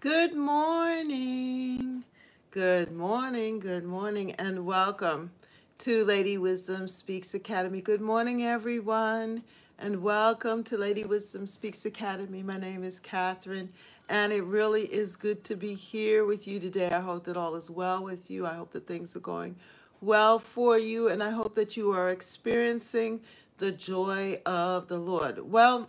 Good morning. Good morning. Good morning and welcome to Lady Wisdom Speaks Academy. Good morning, everyone, and welcome to Lady Wisdom Speaks Academy. My name is Catherine, and it really is good to be here with you today. I hope that all is well with you. I hope that things are going well for you, and I hope that you are experiencing the joy of the Lord. Well,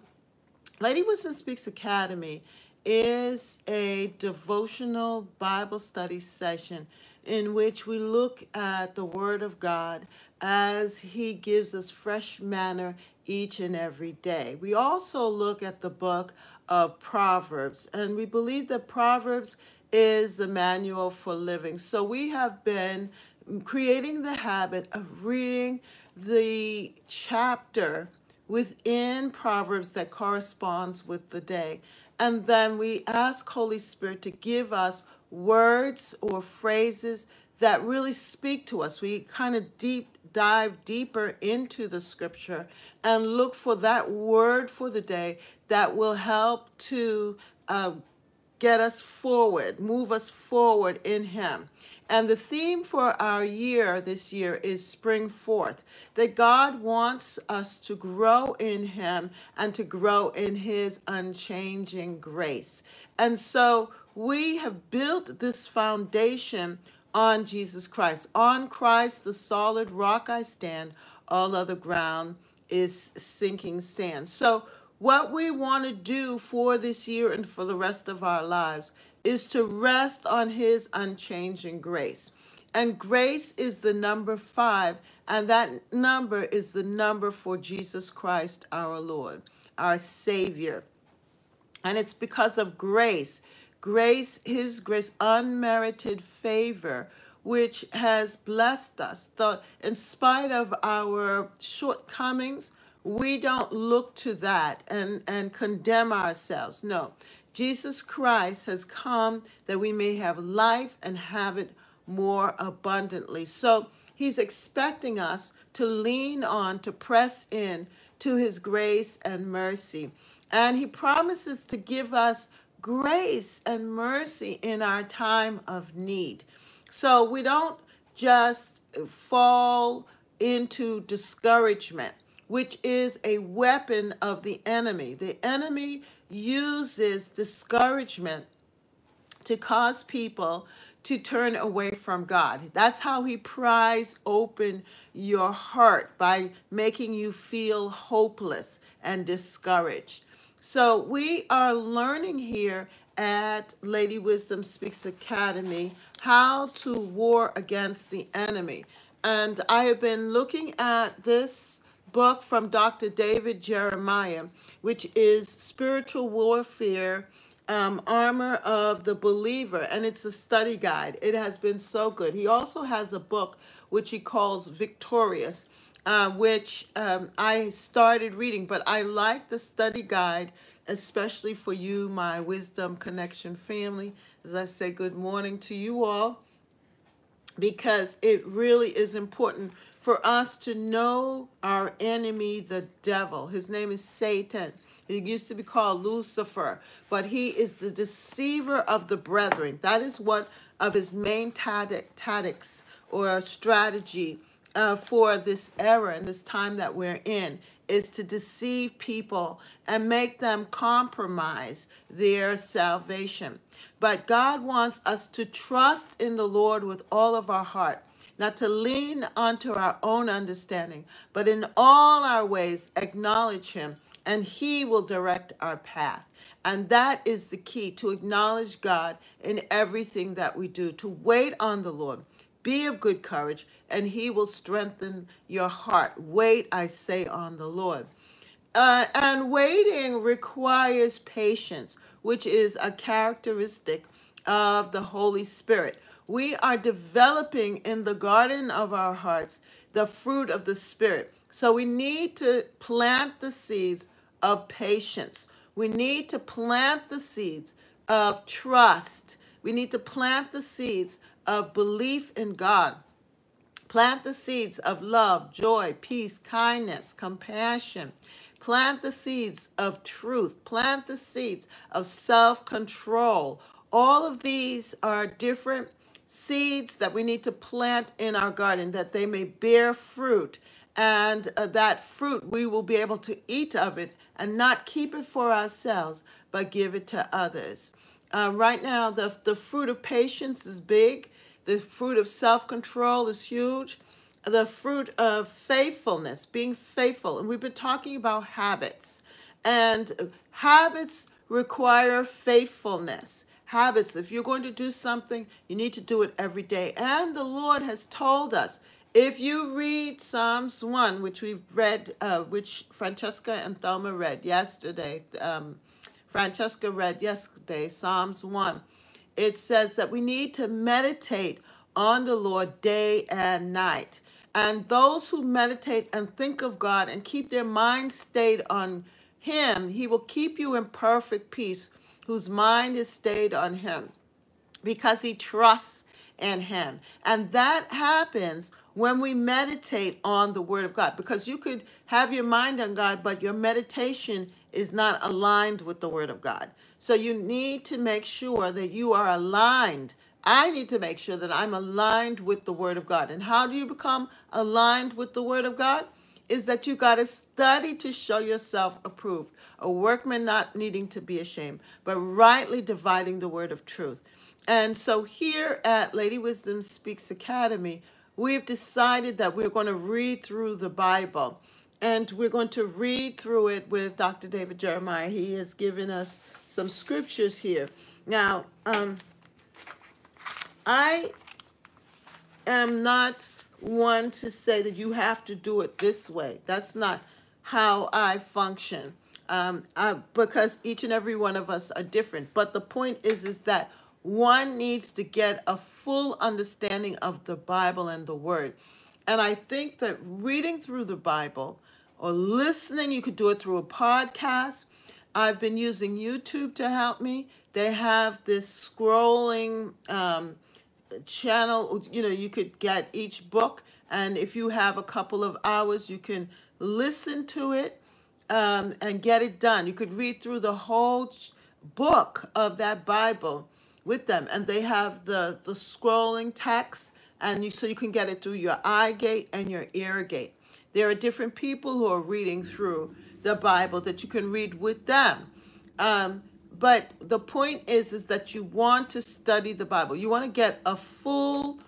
Lady Wisdom Speaks Academy is a devotional Bible study session in which we look at the Word of God as He gives us fresh manna each and every day. We also look at the book of Proverbs, and we believe that Proverbs is the manual for living. So we have been creating the habit of reading the chapter within Proverbs that corresponds with the day. And then we ask Holy Spirit to give us words or phrases that really speak to us. We kind of dive deeper into the scripture and look for that word for the day that will help to get us forward, move us forward in Him. And the theme for our year this year is Spring Forth, that God wants us to grow in Him and to grow in His unchanging grace. And so we have built this foundation on Jesus Christ. On Christ, the solid rock I stand, all other ground is sinking sand. So what we want to do for this year and for the rest of our lives is to rest on His unchanging grace. And grace is the number 5, and that number is the number for Jesus Christ, our Lord, our Savior. And it's because of grace, His grace, unmerited favor, which has blessed us. Though in spite of our shortcomings, we don't look to that and condemn ourselves. No. Jesus Christ has come that we may have life and have it more abundantly. So He's expecting us to lean on, to press in to His grace and mercy. And He promises to give us grace and mercy in our time of need. So we don't just fall into discouragement, which is a weapon of the enemy. The enemy uses discouragement to cause people to turn away from God. That's how he pries open your heart, by making you feel hopeless and discouraged. So we are learning here at Lady Wisdom Speaks Academy how to war against the enemy. And I have been looking at this book from Dr. David Jeremiah, which is Spiritual Warfare, Armor of the Believer, and it's a study guide. It has been so good. He also has a book which he calls Victorious, which I started reading, but I like the study guide, especially for you, my Wisdom Connection family, as I say good morning to you all, because it really is important for us to know our enemy, the devil. His name is Satan. He used to be called Lucifer, but he is the deceiver of the brethren. That is one of his main tactics or strategy for this era and this time that we're in, is to deceive people and make them compromise their salvation. But God wants us to trust in the Lord with all of our heart, not to lean onto our own understanding, but in all our ways acknowledge Him, and He will direct our path. And that is the key, to acknowledge God in everything that we do, to wait on the Lord. Be of good courage, and He will strengthen your heart. Wait, I say, on the Lord. And waiting requires patience, which is a characteristic of the Holy Spirit. We are developing in the garden of our hearts the fruit of the Spirit. So we need to plant the seeds of patience. We need to plant the seeds of trust. We need to plant the seeds of belief in God. Plant the seeds of love, joy, peace, kindness, compassion. Plant the seeds of truth. Plant the seeds of self-control. All of these are different seeds that we need to plant in our garden that they may bear fruit. And that fruit, we will be able to eat of it and not keep it for ourselves, but give it to others. Right now, the fruit of patience is big. The fruit of self-control is huge. The fruit of faithfulness, being faithful. And we've been talking about habits. And habits require faithfulness. Habits, if you're going to do something, you need to do it every day. And the Lord has told us, if you read Psalms 1, which we've read, which Francesca and Thelma read yesterday, Psalms 1, it says that we need to meditate on the Lord day and night. And those who meditate and think of God and keep their mind stayed on Him, He will keep you in perfect peace, whose mind is stayed on Him, because he trusts in Him. And that happens when we meditate on the Word of God, because you could have your mind on God, but your meditation is not aligned with the Word of God. So you need to make sure that you are aligned. I need to make sure that I'm aligned with the Word of God. And how do you become aligned with the Word of God? Is that you got to study to show yourself approved, a workman not needing to be ashamed, but rightly dividing the word of truth. And so here at Lady Wisdom Speaks Academy, we've decided that we're going to read through the Bible. And we're going to read through it with Dr. David Jeremiah. He has given us some scriptures here. Now, I am not one to say that you have to do it this way. That's not how I function, because each and every one of us are different. But the point is that one needs to get a full understanding of the Bible and the Word. And I think that reading through the Bible or listening, you could do it through a podcast. I've been using YouTube to help me. They have this scrolling channel, you know, you could get each book, and if you have a couple of hours, you can listen to it and get it done. You could read through the whole book of that Bible with them, and they have the scrolling text, and so you can get it through your eye gate and your ear gate. There are different people who are reading through the Bible that you can read with them. But the point is that you want to study the Bible. You want to get a full,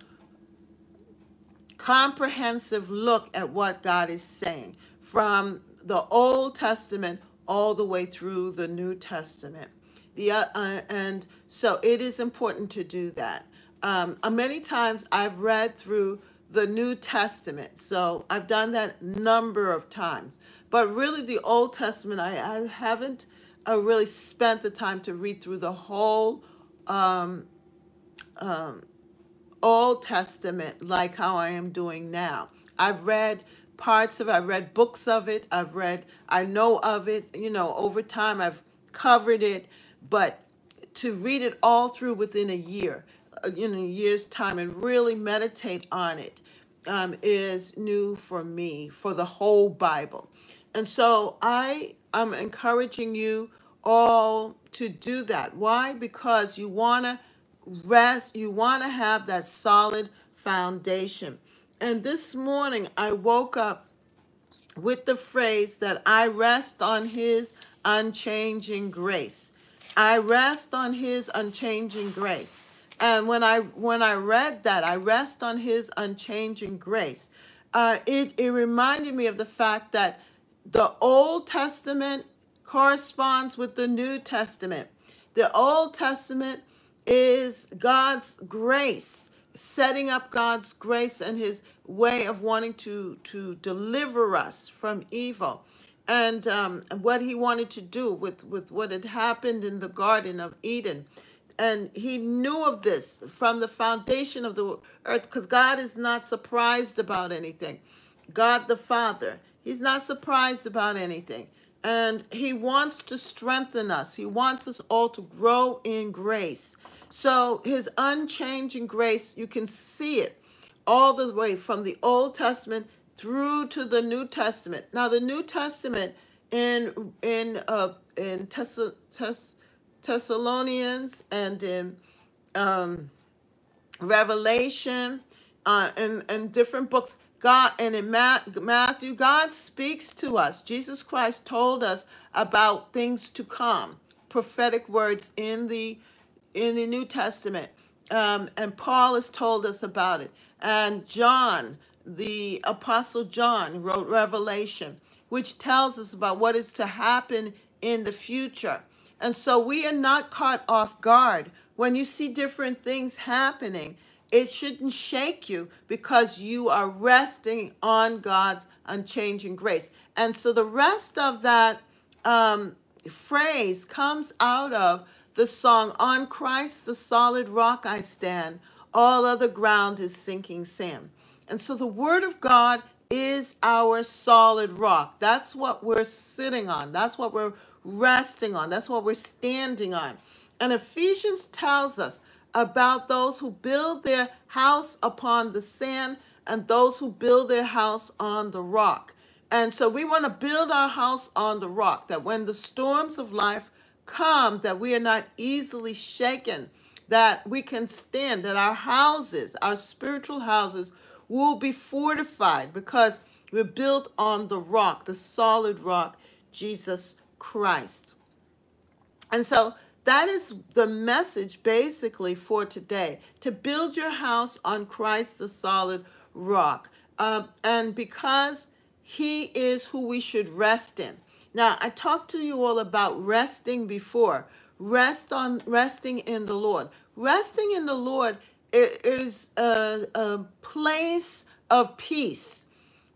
comprehensive look at what God is saying from the Old Testament all the way through the New Testament. And so it is important to do that. Many times I've read through the New Testament, so I've done that a number of times. But really the Old Testament, I haven't really spent the time to read through the whole Old Testament like how I am doing now. I've read parts of it, I've read books of it, I know of it, you know, over time I've covered it, but to read it all through within a year, in a year's time and really meditate on it is new for me, for the whole Bible. And so I'm encouraging you all to do that. Why? Because you want to rest. You want to have that solid foundation. And this morning, I woke up with the phrase that I rest on His unchanging grace. I rest on His unchanging grace. And when I read that, I rest on His unchanging grace, it reminded me of the fact that the Old Testament corresponds with the New Testament. The Old Testament is God's grace, setting up God's grace and His way of wanting to deliver us from evil. And what He wanted to do with what had happened in the Garden of Eden. And He knew of this from the foundation of the earth, because God is not surprised about anything. God the Father, He's not surprised about anything. And He wants to strengthen us. He wants us all to grow in grace. So His unchanging grace, you can see it all the way from the Old Testament through to the New Testament. Now the New Testament in Thessalonians and in Revelation and different books. God, and in Matthew, God speaks to us. Jesus Christ told us about things to come, prophetic words in the New Testament. And Paul has told us about it. And John, the Apostle John, wrote Revelation, which tells us about what is to happen in the future. And so we are not caught off guard. When you see different things happening, it shouldn't shake you because you are resting on God's unchanging grace. And so the rest of that phrase comes out of the song, "On Christ the solid rock I stand, all other ground is sinking sand." And so the word of God is our solid rock. That's what we're sitting on. That's what we're resting on. That's what we're standing on. And Ephesians tells us about those who build their house upon the sand and those who build their house on the rock. And so we want to build our house on the rock, that when the storms of life come, that we are not easily shaken, that we can stand, that our houses, our spiritual houses, will be fortified because we're built on the rock, the solid rock, Jesus Christ. And so that is the message basically for today, to build your house on Christ the solid rock. And because he is who we should rest in. Now, I talked to you all about resting before. Resting in the Lord. Resting in the Lord is a place of peace.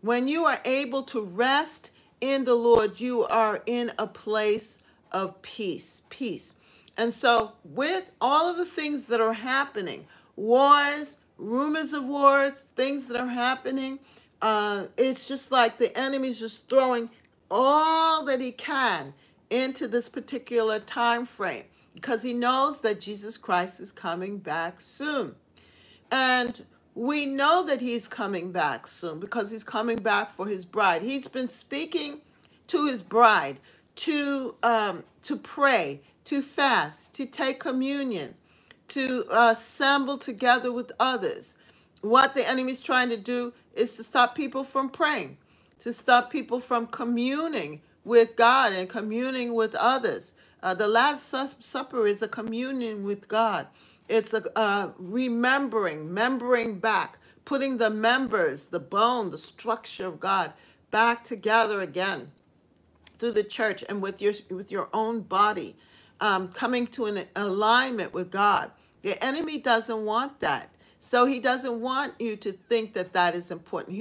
When you are able to rest in the Lord, you are in a place of peace. Peace. And so with all of the things that are happening, wars, rumors of wars, things that are happening, it's just like the enemy's just throwing all that he can into this particular time frame because he knows that Jesus Christ is coming back soon. And we know that he's coming back soon because he's coming back for his bride. He's been speaking to his bride to pray, to fast, to take communion, to assemble together with others. What the enemy's trying to do is to stop people from praying, to stop people from communing with God and communing with others. The Last Supper is a communion with God. It's a remembering back, putting the members, the bone, the structure of God back together again through the church and with your own body. Coming to an alignment with God. The enemy doesn't want that. So he doesn't want you to think that that is important.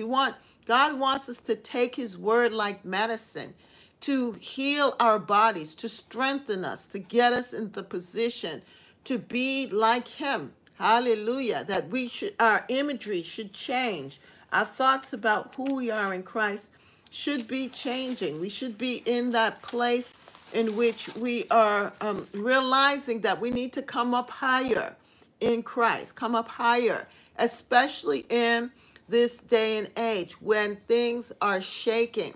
God wants us to take his word like medicine, to heal our bodies, to strengthen us, to get us in the position to be like him. Hallelujah. That we should, our imagery should change. Our thoughts about who we are in Christ should be changing. We should be in that place in which we are realizing that we need to come up higher in Christ, come up higher, especially in this day and age when things are shaking.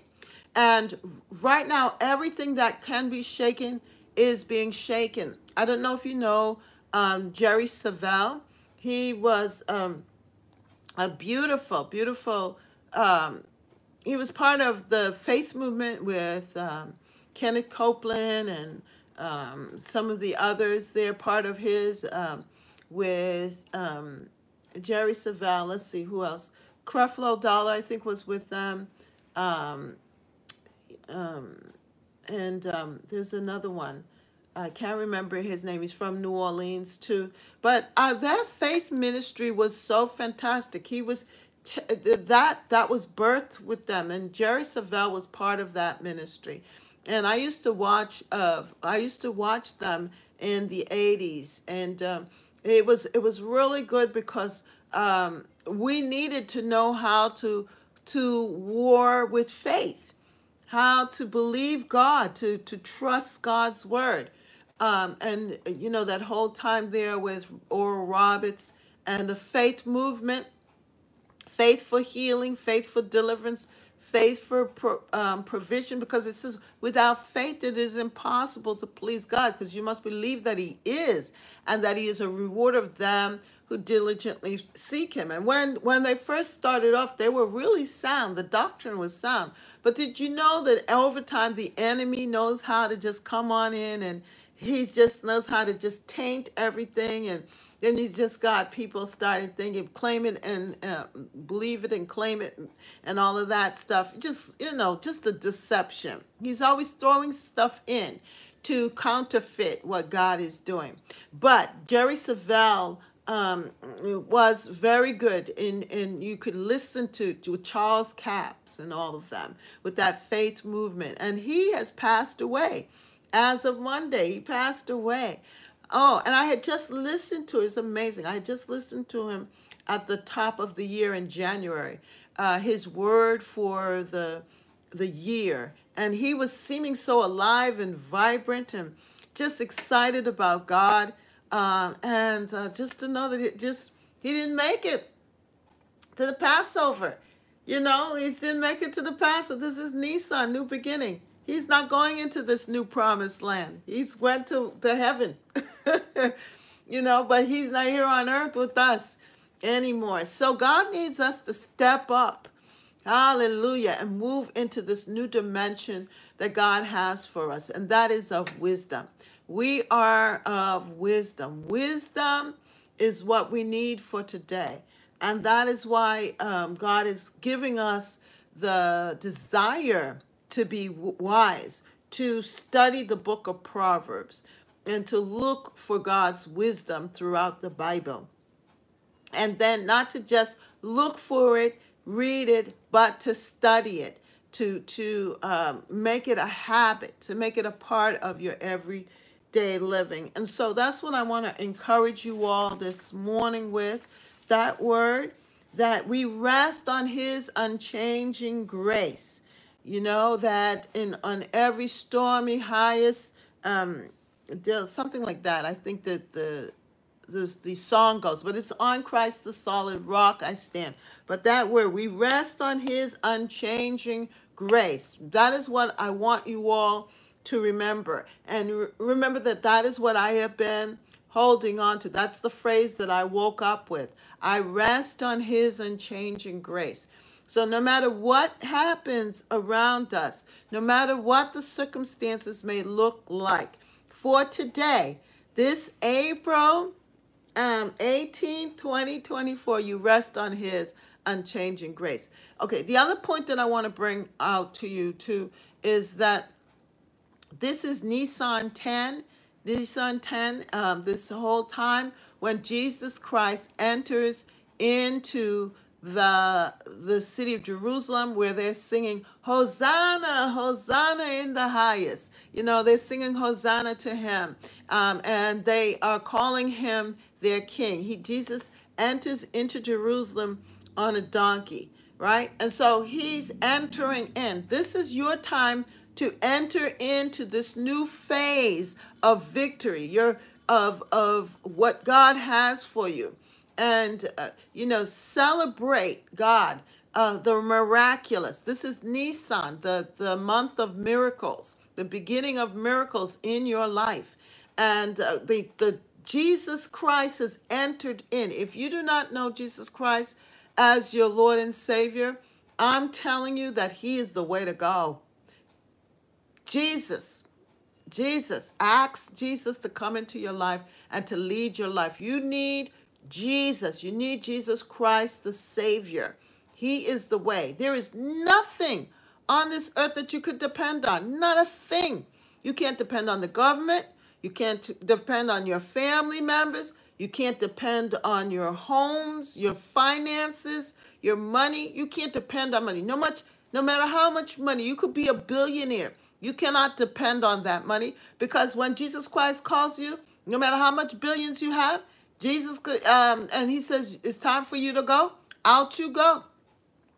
And right now, everything that can be shaken is being shaken. I don't know if you know Jerry Savelle. He was a beautiful, beautiful, he was part of the faith movement with Kenneth Copeland and some of the others. They're part of his with Jerry Savelle. Let's see, who else? Creflo Dollar, I think, was with them. There's another one. I can't remember his name. He's from New Orleans, too. But that faith ministry was so fantastic. He was that was birthed with them, and Jerry Savelle was part of that ministry. And I used to watch them in the 80s, and it was really good because we needed to know how to war with faith, how to believe God, to trust God's word, and you know that whole time there with Oral Roberts and the faith movement, faith for healing, faith for deliverance, faithful provision, because it says without faith it is impossible to please God, because you must believe that he is, and that he is a rewarder of them who diligently seek him. And when they first started off, they were really sound. The doctrine was sound. But did you know that over time the enemy knows how to just come on in, and he just knows how to just taint everything? And then you just got people starting thinking, claim it and believe it and claim it and all of that stuff. Just, you know, just the deception. He's always throwing stuff in to counterfeit what God is doing. But Jerry Savelle was very good in you could listen to Charles Capps and all of them with that faith movement. And he has passed away. As of Monday, he passed away. Oh, and I had just listened to him. It's amazing. I had just listened to him at the top of the year in January, his word for the year. And he was seeming so alive and vibrant and just excited about God. Just to know that it just, he didn't make it to the Passover. You know, he didn't make it to the Passover. This is Nisan, new beginning. He's not going into this new promised land. He's went to heaven, you know, but he's not here on earth with us anymore. So God needs us to step up, hallelujah, and move into this new dimension that God has for us, and that is of wisdom. We are of wisdom. Wisdom is what we need for today, and that is why God is giving us the desire to be wise, to study the book of Proverbs, and to look for God's wisdom throughout the Bible. And then not to just look for it, read it, but to study it, to make it a habit, to make it a part of your everyday living. And so that's what I want to encourage you all this morning with, that word, that we rest on his unchanging grace. You know, that on every stormy highest, something like that. I think that the song goes, but it's on Christ the solid rock I stand. But that word, we rest on his unchanging grace. That is what I want you all to remember. And remember that that is what I have been holding on to. That's the phrase that I woke up with. I rest on his unchanging grace. So no matter what happens around us, no matter what the circumstances may look like, for today, this April 18, 2024, you rest on his unchanging grace. Okay, the other point that I want to bring out to you too is that this is Nisan 10. Nisan 10, this whole time when Jesus Christ enters into the city of Jerusalem, where they're singing, Hosanna, Hosanna in the highest. You know, they're singing Hosanna to him, and they are calling him their king. Jesus enters into Jerusalem on a donkey, right? And so he's entering in. This is your time to enter into this new phase of victory, of what God has for you. And, you know, celebrate God, the miraculous. This is Nisan, the month of miracles, the beginning of miracles in your life. And the Jesus Christ has entered in. If you do not know Jesus Christ as your Lord and Savior, I'm telling you that he is the way to go. Jesus, ask Jesus to come into your life and to lead your life. You need Jesus. You need Jesus Christ, the Savior. He is the way. There is nothing on this earth that you could depend on. Not a thing. You can't depend on the government. You can't depend on your family members. You can't depend on your homes, your finances, your money. You can't depend on money. No matter how much money, you could be a billionaire. You cannot depend on that money, because when Jesus Christ calls you, no matter how much billions you have, Jesus could, and he says, it's time for you to go. Out you go.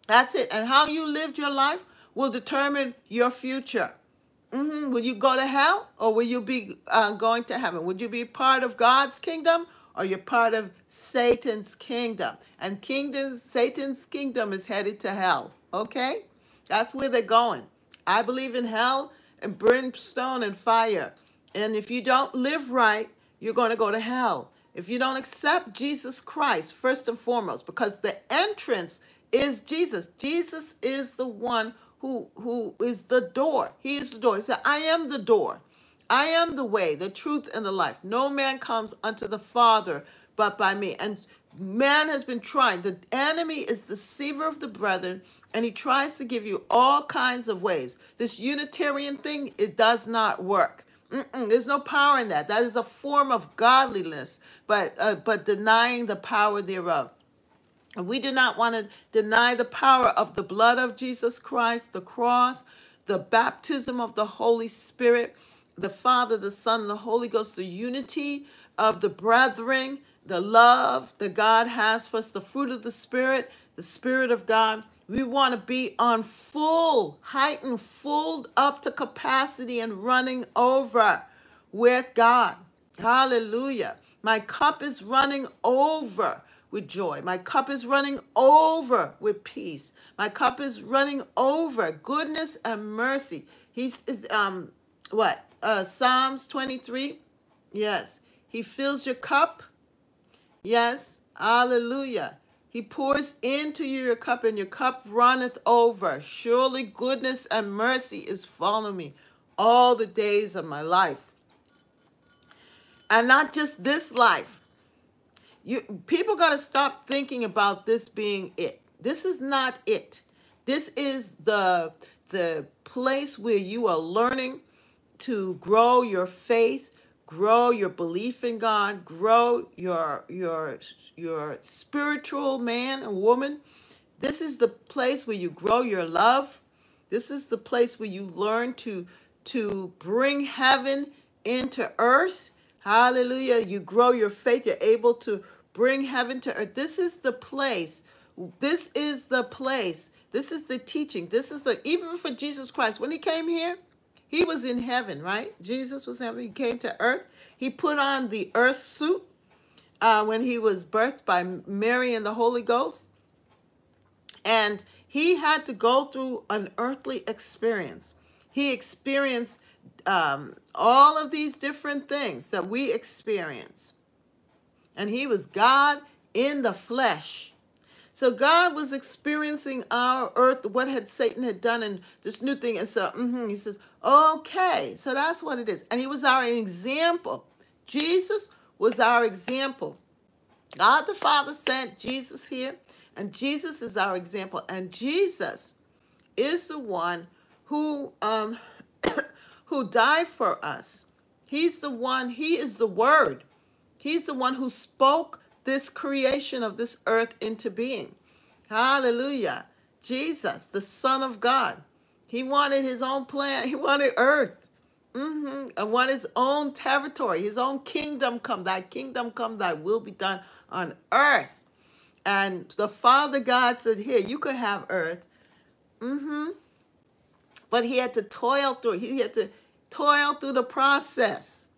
That's it. And how you lived your life will determine your future. Will you go to hell, or will you be going to heaven? Would you be part of God's kingdom, or you're part of Satan's kingdom? And Satan's kingdom is headed to hell. Okay? That's where they're going. I believe in hell and brimstone and fire. And if you don't live right, you're going to go to hell. If you don't accept Jesus Christ, first and foremost, because the entrance is Jesus. Jesus is the one who is the door. He is the door. He said, I am the door. I am the way, the truth, and the life. No man comes unto the Father but by me. And man has been trying. The enemy is the deceiver of the brethren, and he tries to give you all kinds of ways. This Unitarian thing, it does not work. There's no power in that. That is a form of godliness, but denying the power thereof. And we do not want to deny the power of the blood of Jesus Christ, the cross, the baptism of the Holy Spirit, the Father, the Son, the Holy Ghost, the unity of the brethren, the love that God has for us, the fruit of the Spirit of God. We want to be on full, heightened, full up to capacity and running over with God. Hallelujah. My cup is running over with joy. My cup is running over with peace. My cup is running over goodness and mercy. He's, Psalms 23? Yes. He fills your cup. Yes, hallelujah. He pours into you your cup, and your cup runneth over. Surely goodness and mercy is following me all the days of my life. And not just this life. People got to stop thinking about this being it. This is not it. This is the place where you are learning to grow your faith, grow your belief in God, grow your spiritual man and woman. This is the place where you grow your love. This is the place where you learn to bring heaven into earth. Hallelujah. You grow your faith. You're able to bring heaven to earth. This is the place. This is the place. This is the teaching. This is the, even for Jesus Christ, when he came here, he was in heaven, right? Jesus was in heaven. He came to earth. He put on the earth suit when he was birthed by Mary and the Holy Ghost. And he had to go through an earthly experience. He experienced all of these different things that we experience. And he was God in the flesh. So God was experiencing our earth, what had Satan had done, and this new thing. And so he says, okay, so that's what it is. And he was our example. Jesus was our example. God the Father sent Jesus here, and Jesus is our example. And Jesus is the one who, who died for us. He's the one, he is the Word. He's the one who spoke this creation of this earth into being. Hallelujah. Jesus, the Son of God. He wanted his own plan. He wanted earth. And wanted his own territory, his own kingdom come. Thy kingdom come, thy will be done on earth. And the Father God said, here, you could have earth. But he had to toil through it. He had to toil through the process.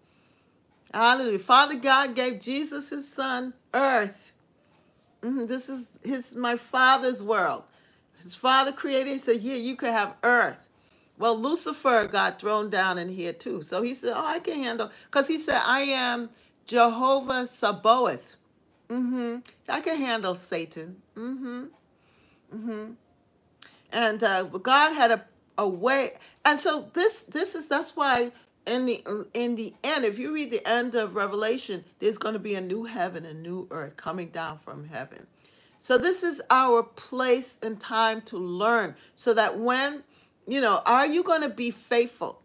Hallelujah. Father God gave Jesus his son, earth. This is my Father's world. His Father created, he said, yeah, you could have earth. Well, Lucifer got thrown down in here too. So he said, oh, I can handle, because he said, I am Jehovah Sabaoth. I can handle Satan. And God had a way. And so this is, that's why, in the end, if you read the end of Revelation, there's going to be a new heaven and new earth coming down from heaven. So this is our place and time to learn, so that when, you know, are you going to be faithful?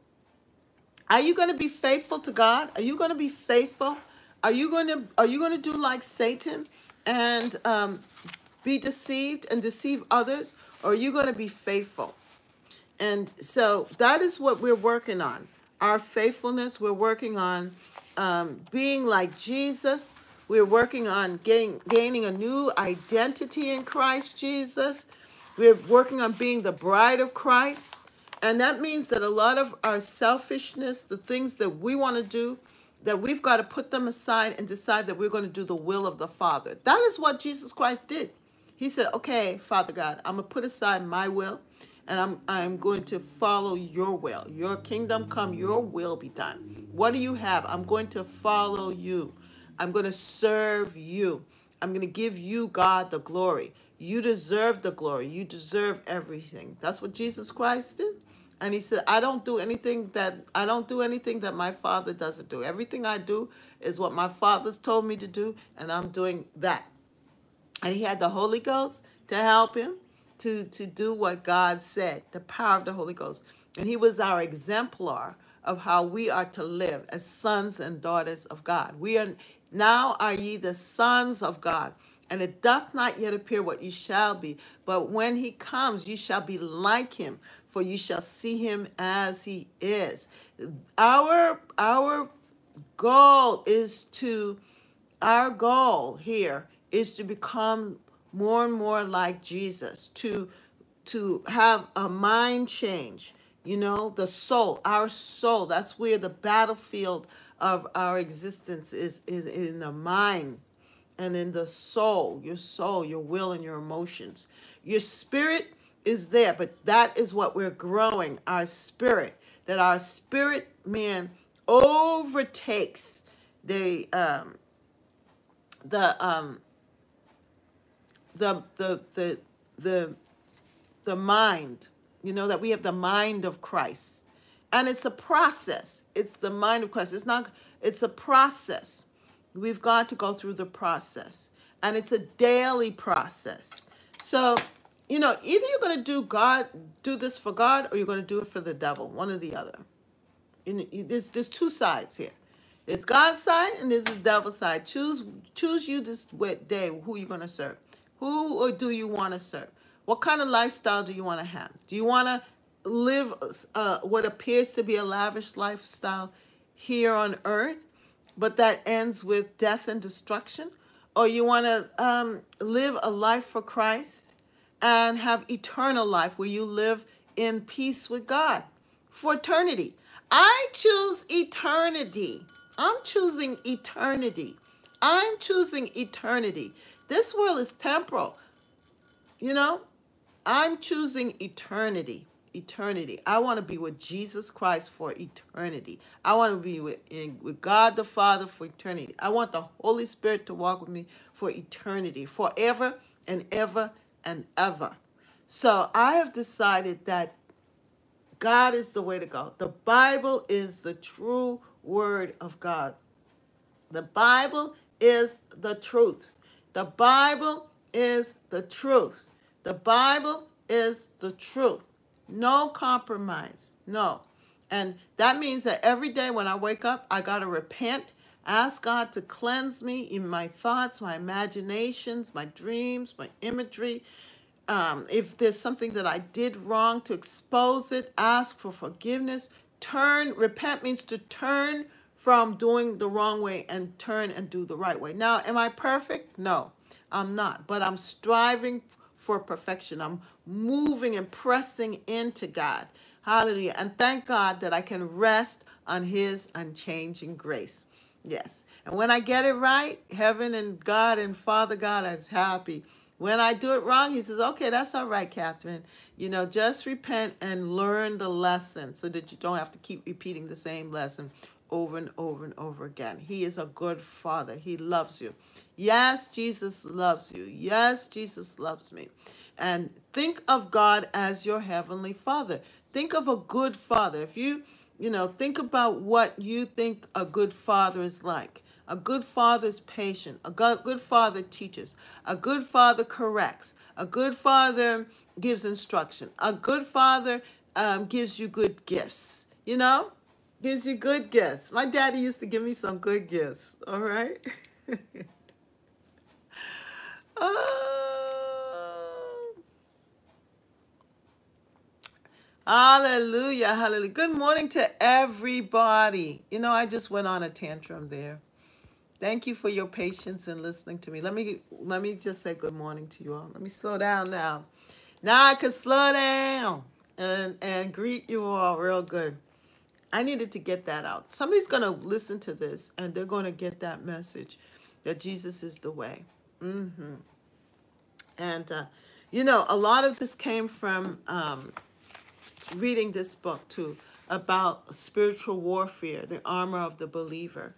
Are you going to be faithful to God? Are you going to be faithful? Are you going to do like Satan and be deceived and deceive others? Or are you going to be faithful? And so that is what we're working on. Our faithfulness, we're working on being like Jesus. We're working on gaining a new identity in Christ Jesus. We're working on being the bride of Christ. And that means that a lot of our selfishness, the things that we want to do, that we've got to put them aside and decide that we're going to do the will of the Father. That is what Jesus Christ did. He said, okay, Father God, I'm going to put aside my will, and I'm going to follow your will. Your kingdom come, your will be done. What do you have? I'm going to follow you. I'm going to serve you. I'm going to give you, God, the glory. You deserve the glory. You deserve everything. That's what Jesus Christ did. And he said, I don't do anything that my Father doesn't do. Everything I do is what my Father's told me to do, and I'm doing that. And he had the Holy Ghost to help him to do what God said, the power of the Holy Ghost. And he was our exemplar of how we are to live as sons and daughters of God. We are now are ye the sons of God, and it doth not yet appear what you shall be, but when he comes, you shall be like him, for you shall see him as he is. Our goal is to, our goal here is to become more and more like Jesus, to have a mind change, you know, the soul, our soul. That's where the battlefield of our existence is in the mind and in the soul, your will, and your emotions. Your spirit is there, but that is what we're growing, our spirit, that our spirit man overtakes the mind, you know, that we have the mind of Christ. And it's a process. It's the mind of Christ. It's not, it's a process. We've got to go through the process. And it's a daily process. So, you know, either you're going to do this for God, or you're going to do it for the devil, one or the other. And there's two sides here. There's God's side and there's the devil's side. Choose you this day who you're going to serve. Who or do you want to serve? What kind of lifestyle do you want to have? Do you want to live what appears to be a lavish lifestyle here on earth, but that ends with death and destruction? Or you want to live a life for Christ and have eternal life where you live in peace with God for eternity? I choose eternity. I'm choosing eternity. I'm choosing eternity. This world is temporal. You know, I'm choosing eternity. Eternity. I want to be with Jesus Christ for eternity. I want to be with God the Father for eternity. I want the Holy Spirit to walk with me for eternity, forever and ever and ever. So I have decided that God is the way to go. The Bible is the true word of God. The Bible is the truth. The Bible is the truth. The Bible is the truth. No compromise. No. And that means that every day when I wake up, I got to repent, ask God to cleanse me in my thoughts, my imaginations, my dreams, my imagery. If there's something that I did wrong, to expose it, ask for forgiveness. Turn. Repent means to turn from doing the wrong way and turn and do the right way. Now, am I perfect? No, I'm not. But I'm striving for perfection. I'm moving and pressing into God. Hallelujah. And thank God that I can rest on his unchanging grace. Yes. And when I get it right, heaven and God and Father God is happy. When I do it wrong, he says, okay, that's all right, Catherine. You know, just repent and learn the lesson so that you don't have to keep repeating the same lesson over and over and over again. He is a good father. He loves you. Yes, Jesus loves you. Yes, Jesus loves me. And think of God as your heavenly father. Think of a good father. If you know, think about what you think a good father is like. A good father is patient. A good father teaches. A good father corrects. A good father gives instruction. A good father gives you good gifts, you know? Gives you good gifts. My daddy used to give me some good gifts, all right? Oh. Hallelujah, hallelujah. Good morning to everybody. You know, I just went on a tantrum there. Thank you for your patience and listening to me. Let me just say good morning to you all. Let me slow down now. Now I can slow down and greet you all real good. I needed to get that out. Somebody's going to listen to this, and they're going to get that message that Jesus is the way. And, you know, a lot of this came from reading this book too, about spiritual warfare, the armor of the believer.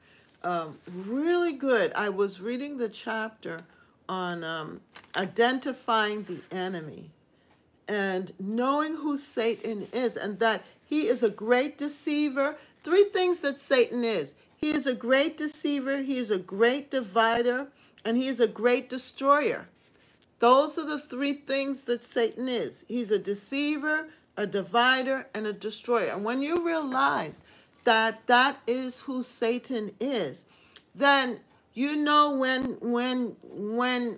Really good. I was reading the chapter on identifying the enemy and knowing who Satan is, and that he is a great deceiver. Three things that Satan is. He is a great deceiver, he is a great divider, and he is a great destroyer. Those are the three things that Satan is. He's a deceiver, a divider, and a destroyer. And when you realize that that is who Satan is, then you know when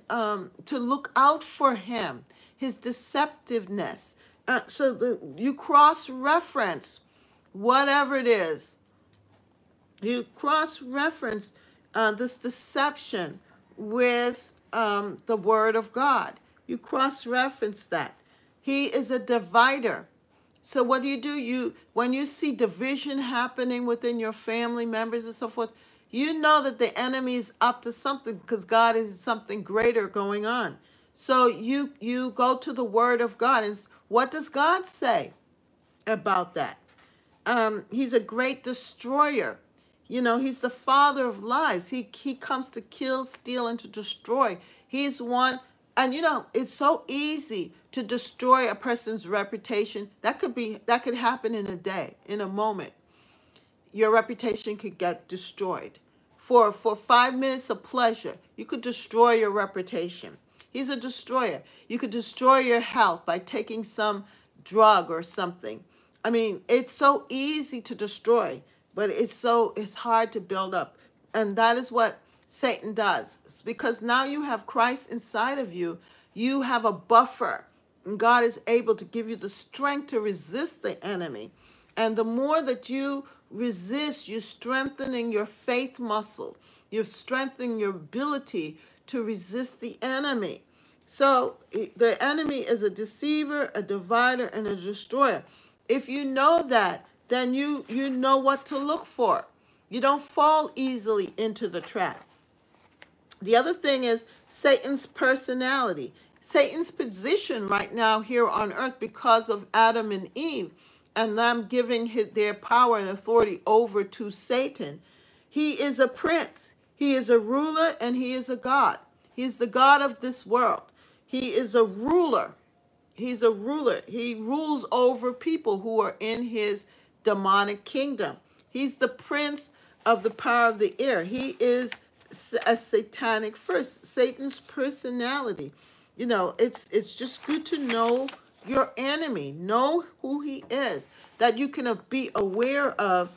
to look out for him, his deceptiveness. You cross-reference whatever it is. You cross-reference this deception with the Word of God. You cross-reference that. He is a divider. So what do? You, when you see division happening within your family members and so forth, you know that the enemy is up to something, because God is something greater going on. So you go to the Word of God, and what does God say about that? He's a great destroyer. You know, he's the father of lies. He comes to kill, steal, and to destroy. He's one. And, you know, it's so easy to destroy a person's reputation. That could happen in a day, in a moment. Your reputation could get destroyed. For 5 minutes of pleasure, you could destroy your reputation. He's a destroyer. You could destroy your health by taking some drug or something. I mean, it's so easy to destroy, but it's hard to build up. And that is what Satan does. It's because now you have Christ inside of you. You have a buffer, and God is able to give you the strength to resist the enemy. And the more that you resist, you're strengthening your faith muscle. You're strengthening your ability to resist the enemy. So the enemy is a deceiver, a divider, and a destroyer. If you know that, then you know what to look for. You don't fall easily into the trap. The other thing is Satan's personality, Satan's position right now here on earth because of Adam and Eve and them giving their power and authority over to Satan. He is a prince, he is a ruler, and he is a god. He's the god of this world. He is a ruler. He's a ruler. He rules over people who are in his demonic kingdom. He's the prince of the power of the air. He is a satanic first, Satan's personality. You know, it's just good to know your enemy, know who he is, that you can be aware of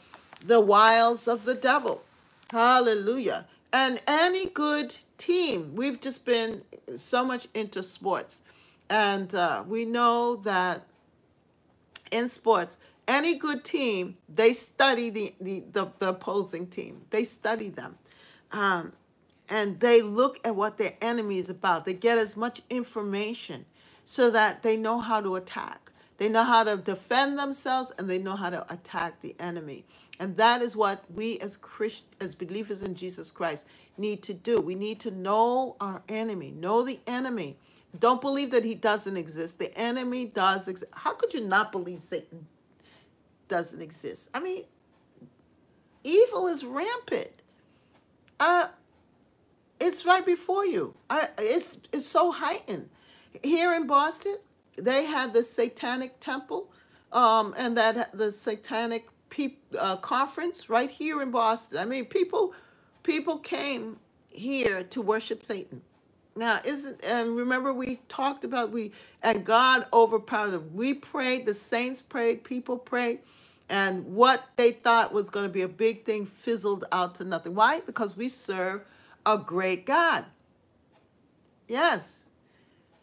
the wiles of the devil. Hallelujah. And any good team, we've just been so much into sports. And we know that in sports, any good team, they study the opposing team. They study them. And they look at what their enemy is about. They get as much information so that they know how to attack. They know how to defend themselves, and they know how to attack the enemy. And that is what we as believers in Jesus Christ need to do. We need to know our enemy, know the enemy. Don't believe that he doesn't exist. The enemy does exist. How could you not believe Satan doesn't exist? I mean, evil is rampant. It's right before you. It's so heightened. Here in Boston, they had the Satanic Temple and the Satanic Conference right here in Boston. I mean, people came here to worship Satan. Now, and remember we talked about, and God overpowered them. We prayed, the saints prayed, people prayed, and what they thought was going to be a big thing fizzled out to nothing. Why? Because we serve a great God. Yes,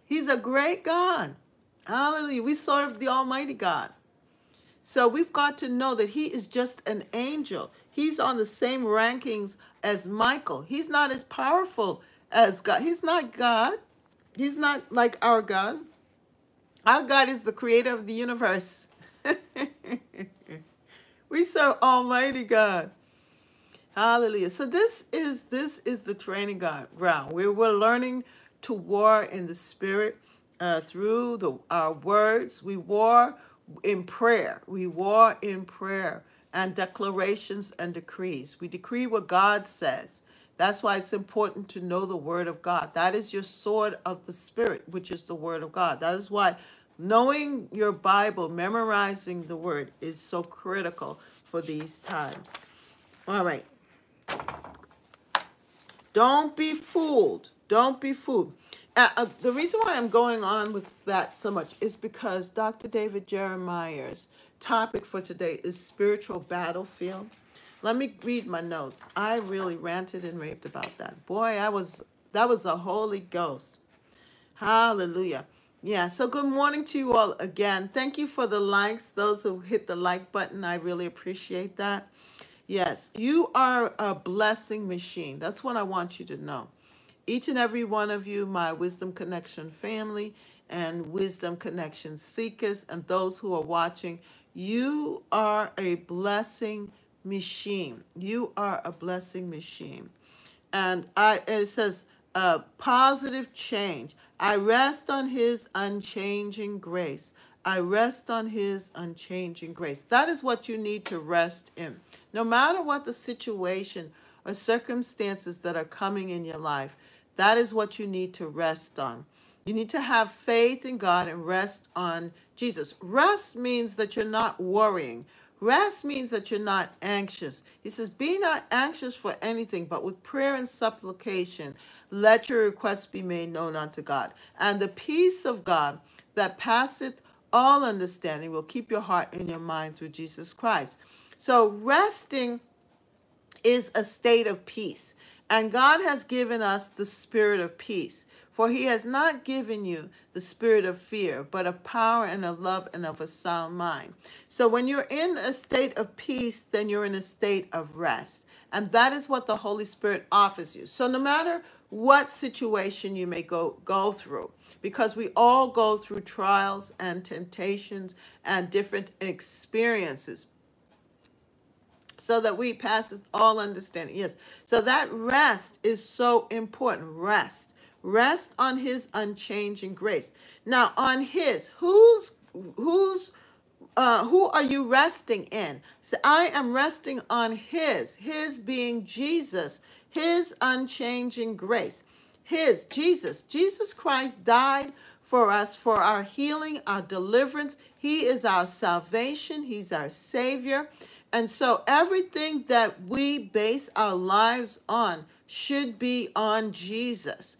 he's a great God. Hallelujah. We serve the Almighty God. So we've got to know that he is just an angel. He's on the same rankings as Michael. He's not as powerful as God. He's not God. He's not like our God. Our God is the creator of the universe. We serve Almighty God. Hallelujah. So this is the training ground. We're learning to war in the spirit through our words. We war in prayer. We war in prayer and declarations and decrees. We decree what God says. That's why it's important to know the word of God. That is your sword of the Spirit, which is the word of God. That is why knowing your Bible, memorizing the word is so critical for these times. All right. Don't be fooled. Don't be fooled. The reason why I'm going on with that so much is because Dr. David Jeremiah's topic for today is spiritual battlefield. Let me read my notes. I really ranted and raved about that. Boy, that was a Holy Ghost. Hallelujah. Yeah, so good morning to you all again. Thank you for the likes, those who hit the like button. I really appreciate that. Yes, you are a blessing machine. That's what I want you to know. Each and every one of you, my Wisdom Connection family and Wisdom Connection seekers and those who are watching, you are a blessing machine. You are a blessing machine. And it says, positive change. I rest on his unchanging grace. I rest on his unchanging grace. That is what you need to rest in. No matter what the situation or circumstances that are coming in your life, that is what you need to rest on. You need to have faith in God and rest on Jesus. Rest means that you're not worrying. Rest means that you're not anxious. He says, be not anxious for anything, but with prayer and supplication, let your requests be made known unto God. And the peace of God that passeth all understanding will keep your heart and your mind through Jesus Christ. So resting is a state of peace. And God has given us the spirit of peace. For he has not given you the spirit of fear, but of power and of love and of a sound mind. So when you're in a state of peace, then you're in a state of rest. And that is what the Holy Spirit offers you. So no matter what situation you may go through, because we all go through trials and temptations and different experiences, so that we passes all understanding. Yes, so that rest is so important. Rest. Rest on his unchanging grace. Now, on his, who are you resting in? So I am resting on his being Jesus, his unchanging grace, his Jesus. Jesus Christ died for us, for our healing, our deliverance. He is our salvation. He's our Savior. And so everything that we base our lives on should be on Jesus.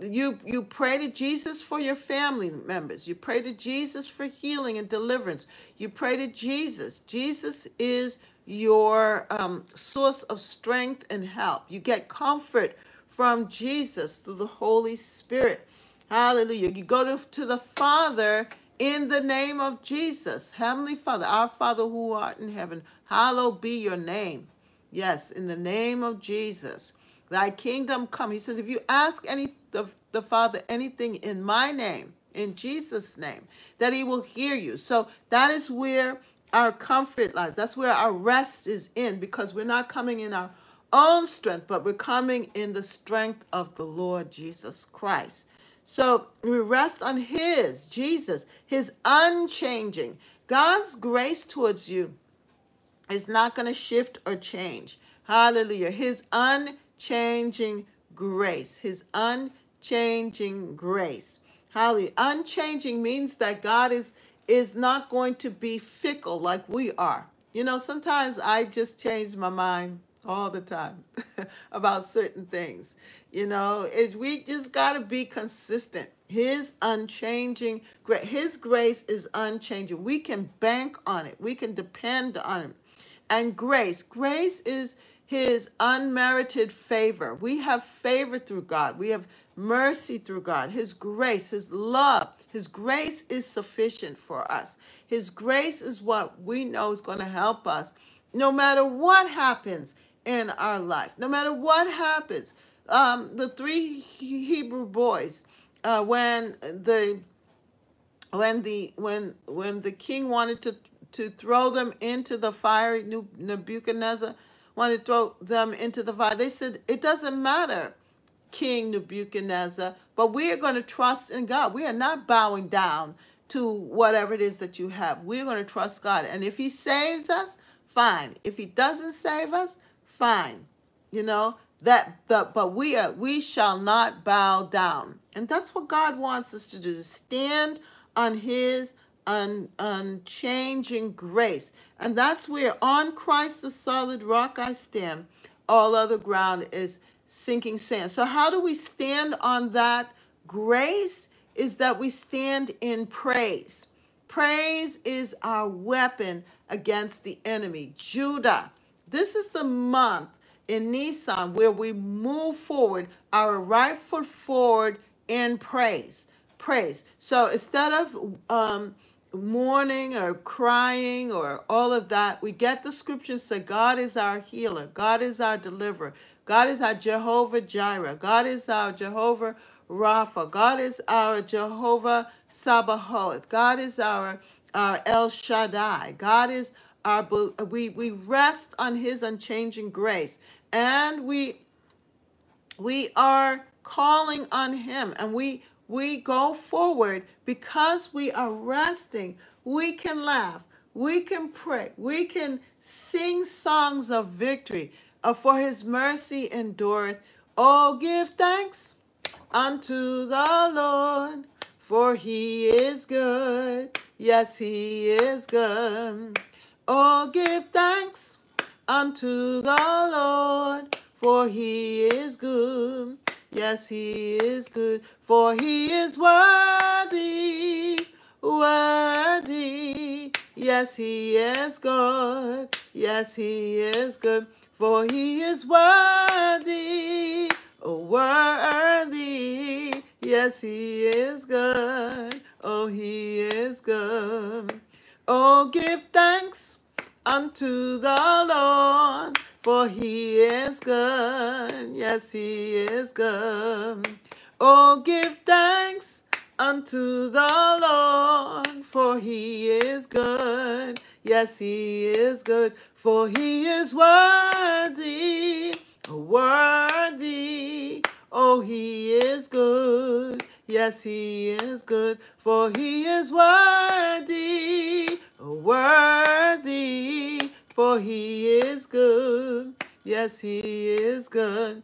You pray to Jesus for your family members. You pray to Jesus for healing and deliverance. You pray to Jesus. Jesus is your source of strength and help. You get comfort from Jesus through the Holy Spirit. Hallelujah. You go to the Father in the name of Jesus. Heavenly Father, our Father who art in heaven, hallowed be your name. Yes, in the name of Jesus. Thy kingdom come. He says, if you ask the Father anything in my name, in Jesus' name, that he will hear you. So that is where our comfort lies. That's where our rest is in, because we're not coming in our own strength, but we're coming in the strength of the Lord Jesus Christ. So we rest on his, Jesus, his unchanging. God's grace towards you is not going to shift or change. Hallelujah. His unchanging grace, his unchanging grace. Hallelujah. Unchanging means that God is not going to be fickle like we are. You know, sometimes I just change my mind all the time about certain things. You know, we just got to be consistent. His unchanging grace, his grace is unchanging. We can bank on it. We can depend on it. And grace, grace is his unmerited favor. We have favor through God. We have mercy through God. His grace, his love, his grace is sufficient for us. His grace is what we know is going to help us no matter what happens in our life. No matter what happens. The three Hebrew boys, when the king wanted to throw them into the fire, Nebuchadnezzar wanted to throw them into the fire. They said, it doesn't matter, King Nebuchadnezzar, but we are going to trust in God. We are not bowing down to whatever it is that you have. We're going to trust God. And if he saves us, fine. If he doesn't save us, fine. You know, but we shall not bow down. And that's what God wants us to do, to stand on his unchanging grace. And that's where on Christ the solid rock I stand. All other ground is sinking sand. So how do we stand on that grace? Is that we stand in praise. Praise is our weapon against the enemy. Judah, this is the month in Nisan where we move forward, our right foot forward in praise. Praise. So instead of mourning or crying or all of that, we get the scriptures that God is our healer. God is our deliverer. God is our Jehovah Jireh. God is our Jehovah Rapha. God is our Jehovah Sabaoth. God is our El Shaddai. God is our, we rest on his unchanging grace, and we are calling on him, and we go forward because we are resting. We can laugh, we can pray, we can sing songs of victory, for his mercy endureth. Oh, give thanks unto the Lord, for he is good. Yes, he is good. Oh, give thanks unto the Lord, for he is good. Yes, he is good, for he is worthy, worthy. Yes, he is good. Yes, he is good, for he is worthy, worthy. Yes, he is good. Oh, he is good. Oh, give thanks unto the Lord, for he is good. Yes, he is good. Oh, give thanks unto the Lord, for he is good. Yes, he is good, for he is worthy, worthy. Oh, he is good. Yes, he is good, for he is worthy, worthy. For he is good. Yes, he is good.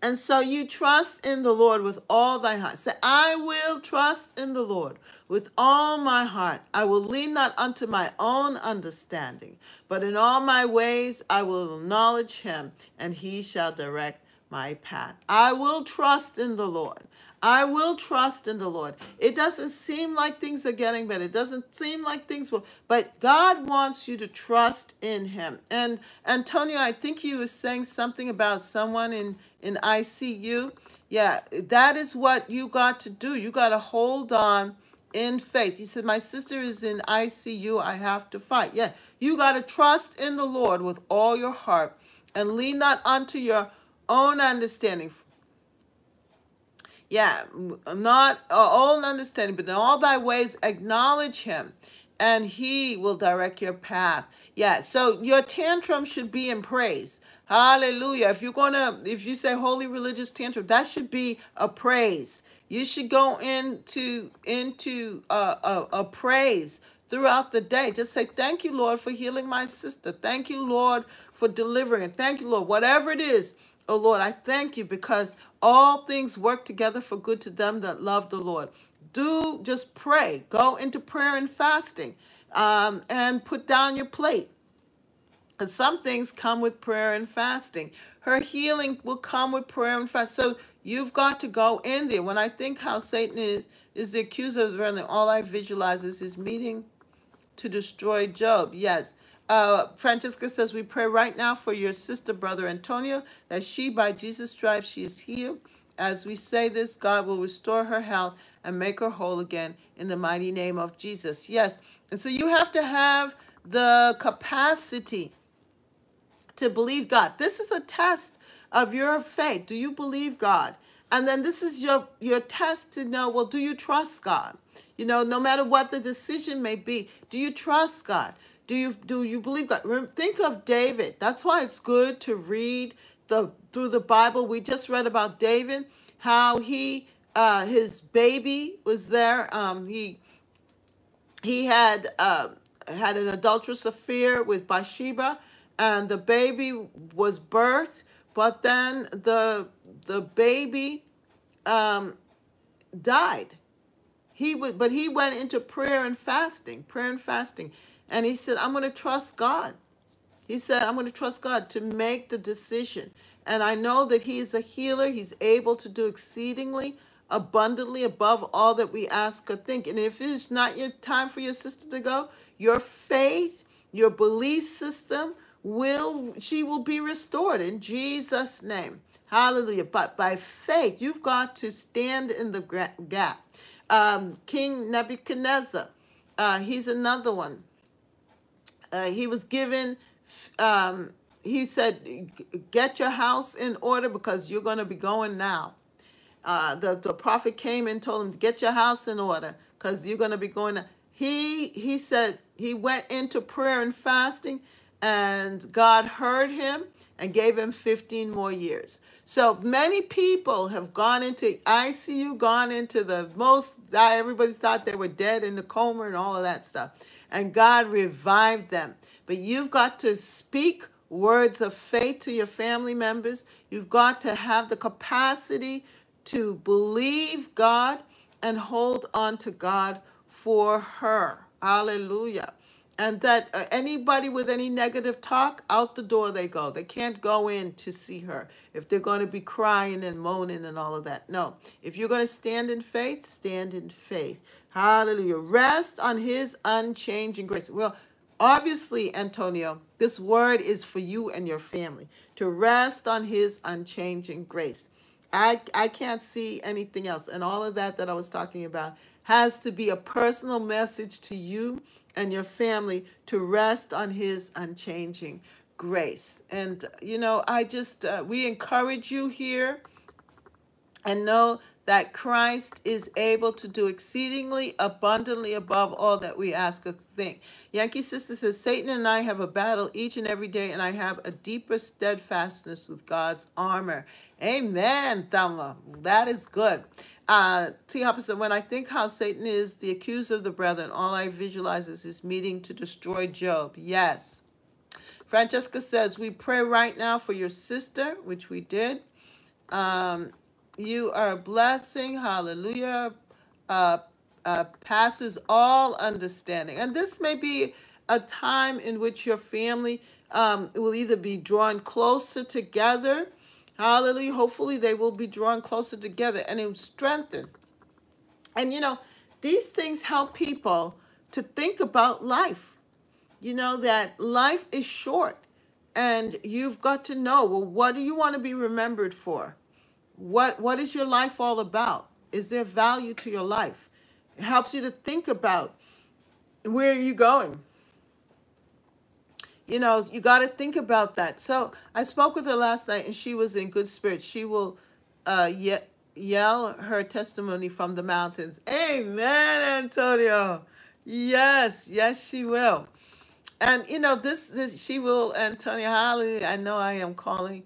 And so you trust in the Lord with all thy heart. Say, I will trust in the Lord with all my heart. I will lean not unto my own understanding, but in all my ways I will acknowledge him, and he shall direct my path. I will trust in the Lord. I will trust in the Lord. It doesn't seem like things are getting better. It doesn't seem like things will, but God wants you to trust in him. And Antonio, I think he was saying something about someone in ICU. Yeah, that is what you got to do. You got to hold on in faith. He said, my sister is in ICU. I have to fight. Yeah, you got to trust in the Lord with all your heart and lean not unto your own understanding. Yeah, not all understanding, but in all thy ways acknowledge him, and he will direct your path. Yeah, so your tantrum should be in praise. Hallelujah. If you're gonna, if you say holy religious tantrum, that should be a praise. You should go into a praise throughout the day. Just say, thank you, Lord, for healing my sister. Thank you, Lord, for delivering. Thank you, Lord, whatever it is. Oh, Lord, I thank you because all things work together for good to them that love the Lord. Do just pray. Go into prayer and fasting, and put down your plate. Because some things come with prayer and fasting. Her healing will come with prayer and fast. So you've got to go in there. When I think how Satan is the accuser of the brethren, all I visualize is his meeting to destroy Job. Yes. Francisca says, we pray right now for your sister, Brother Antonio, that she, by Jesus' stripes, she is healed. As we say this, God will restore her health and make her whole again in the mighty name of Jesus. Yes. And so you have to have the capacity to believe God. This is a test of your faith. Do you believe God? And then this is your test to know, well, do you trust God? You know, no matter what the decision may be, do you trust God? Do you believe God? Think of David. That's why it's good to read through the Bible. We just read about David, how his baby was there. He he had had an adulterous affair with Bathsheba, and the baby was birthed, but then the baby died. But he went into prayer and fasting, and he said, I'm going to trust God. He said, I'm going to trust God to make the decision. And I know that he is a healer. He's able to do exceedingly abundantly above all that we ask or think. And if it's not your time for your sister to go, your faith, your belief system, she will be restored in Jesus' name. Hallelujah. But by faith, you've got to stand in the gap. King Nebuchadnezzar, he's another one. He was given... he said, get your house in order because you're going to be going now. The prophet came and told him, get your house in order because you're going to be going now. He said he went into prayer and fasting, and God heard him and gave him 15 more years. So many people have gone into ICU, gone into the most, everybody thought they were dead in the coma and all of that stuff. And God revived them. But you've got to speak words of faith to your family members. You've got to have the capacity to believe God and hold on to God for her. Hallelujah. And that anybody with any negative talk, out the door they go. They can't go in to see her if they're going to be crying and moaning and all of that. No. If you're going to stand in faith, stand in faith. Hallelujah. Rest on his unchanging grace. Well, obviously, Antonio, this word is for you and your family, to rest on his unchanging grace. I can't see anything else. And all of that I was talking about has to be a personal message to you and your family to rest on his unchanging grace. And, you know, we encourage you here and know that Christ is able to do exceedingly abundantly above all that we ask or think. Yankee Sister says, Satan and I have a battle each and every day, and I have a deeper steadfastness with God's armor. Amen, Thelma. That is good. T. Hopper said, when I think how Satan is the accuser of the brethren, all I visualize is his meeting to destroy Job. Yes. Francesca says, we pray right now for your sister, which we did. You are a blessing, hallelujah, passes all understanding. And this may be a time in which your family will either be drawn closer together, hallelujah, hopefully they will be drawn closer together, and it will strengthen. And, you know, these things help people to think about life, you know, that life is short, and you've got to know, well, what do you want to be remembered for? What is your life all about? Is there value to your life? It helps you to think about where you're going. You know, you got to think about that. So I spoke with her last night, and she was in good spirits. She will yell her testimony from the mountains. Amen, Antonio. Yes, yes, she will. And, you know, she will, Antonio, hallelujah, I know I am calling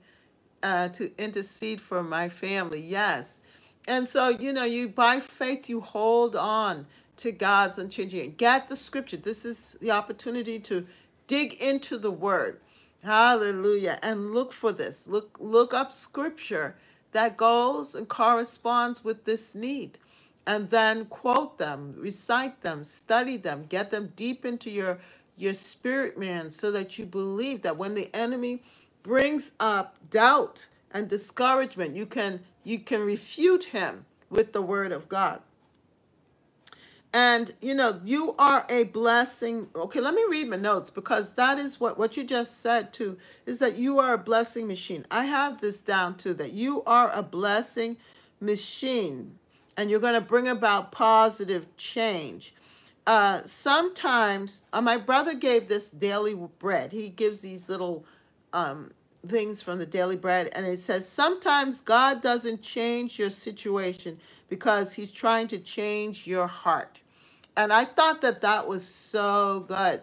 to intercede for my family. Yes. And so, you know, by faith, you hold on to God's unchanging. Get the scripture. This is the opportunity to dig into the word. Hallelujah. And look for this. Look up scripture that goes and corresponds with this need. And then quote them, recite them, study them, get them deep into your spirit, man, so that you believe that when the enemy brings up doubt and discouragement, you can refute him with the word of God. And, you know, you are a blessing. Okay, let me read my notes, because that is what you just said too, is that you are a blessing machine. I have this down too, that you are a blessing machine, and you're going to bring about positive change. Sometimes, my brother gave this daily bread. He gives these little things from the daily bread, and it says, sometimes God doesn't change your situation because he's trying to change your heart. And I thought that was so good,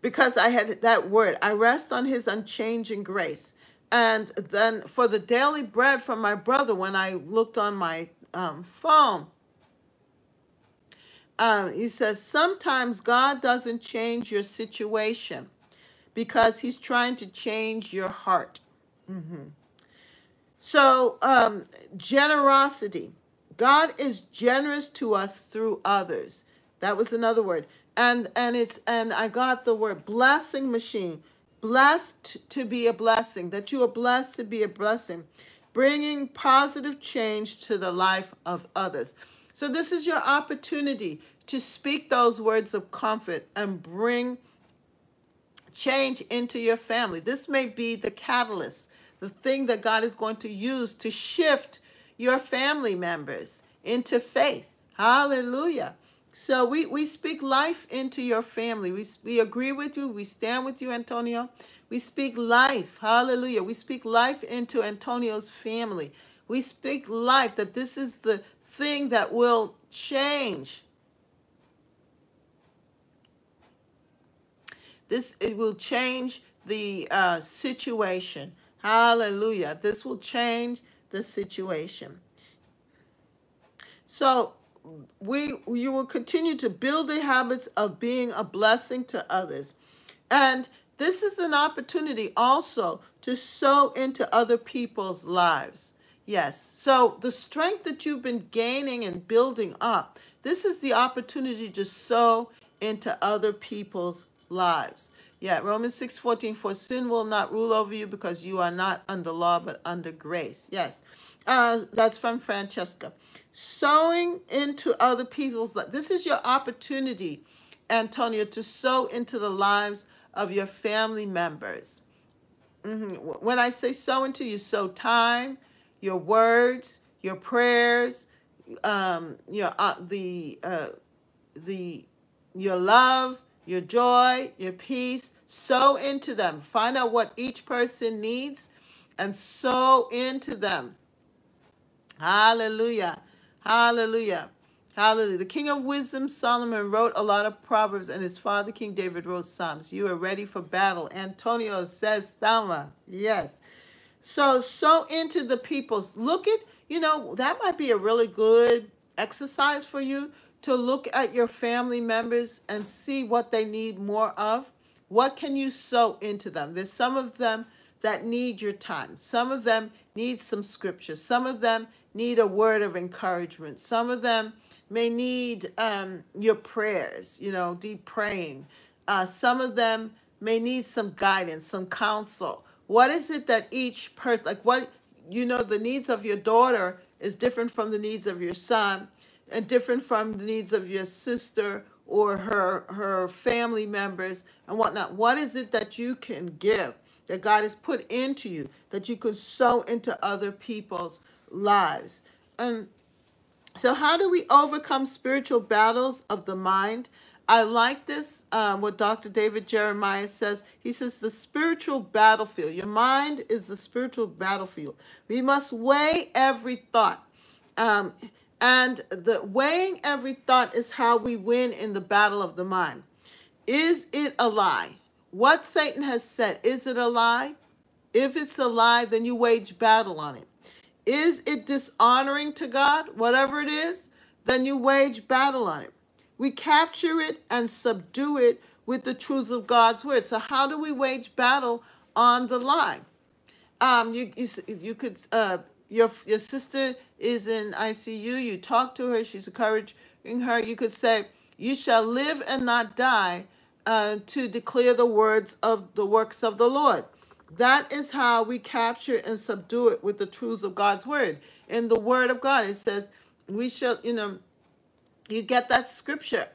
because I had that word, I rest on his unchanging grace. And then for the daily bread from my brother, when I looked on my phone, He says, sometimes God doesn't change your situation because he's trying to change your heart. Mm-hmm. So generosity. God is generous to us through others. That was another word. And I got the word blessing machine. Blessed to be a blessing. That you are blessed to be a blessing. Bringing positive change to the life of others. So this is your opportunity to speak those words of comfort and bring change into your family. This may be the catalyst, the thing that God is going to use to shift your family members into faith. Hallelujah. So we speak life into your family. We agree with you. We stand with you, Antonio. We speak life. Hallelujah. We speak life into Antonio's family. We speak life, that this is the thing that will change. It will change the situation. Hallelujah. This will change the situation. So you will continue to build the habits of being a blessing to others. And this is an opportunity also to sow into other people's lives. Yes. So the strength that you've been gaining and building up, this is the opportunity to sow into other people's lives. Yeah, Romans 6:14, for sin will not rule over you because you are not under law but under grace. Yes, that's from Francesca. Sowing into other people's lives. This is your opportunity, Antonio, to sow into the lives of your family members. Mm-hmm. When I say sow into, you sow time, your words, your prayers, your love, your joy, your peace. Sow into them. Find out what each person needs and sow into them. Hallelujah. Hallelujah. Hallelujah. The King of Wisdom, Solomon, wrote a lot of Proverbs, and his father, King David, wrote Psalms. You are ready for battle. Antonio says, Thelma. Yes. So sow into the people's. Look at, you know, that might be a really good exercise for you, to look at your family members and see what they need more of. What can you sow into them? There's some of them that need your time. Some of them need some scripture. Some of them need a word of encouragement. Some of them may need your prayers, you know, deep praying. Some of them may need some guidance, some counsel. What is it that each person, like what, you know, the needs of your daughter is different from the needs of your son, and different from the needs of your sister or her family members and whatnot. What is it that you can give, that God has put into you, that you can sow into other people's lives? And so how do we overcome spiritual battles of the mind? I like this, what Dr. David Jeremiah says. He says, the spiritual battlefield. Your mind is the spiritual battlefield. We must weigh every thought. And the weighing every thought is how we win in the battle of the mind. Is it a lie? What Satan has said, is it a lie? If it's a lie, then you wage battle on it. Is it dishonoring to God? Whatever it is, then you wage battle on it. We capture it and subdue it with the truths of God's word. So how do we wage battle on the lie? You could... Your sister is in ICU. You talk to her. She's encouraging her. You could say, you shall live and not die to declare the words of the works of the Lord. That is how we capture and subdue it with the truths of God's word. In the word of God, it says, we shall, you know, you get that scripture.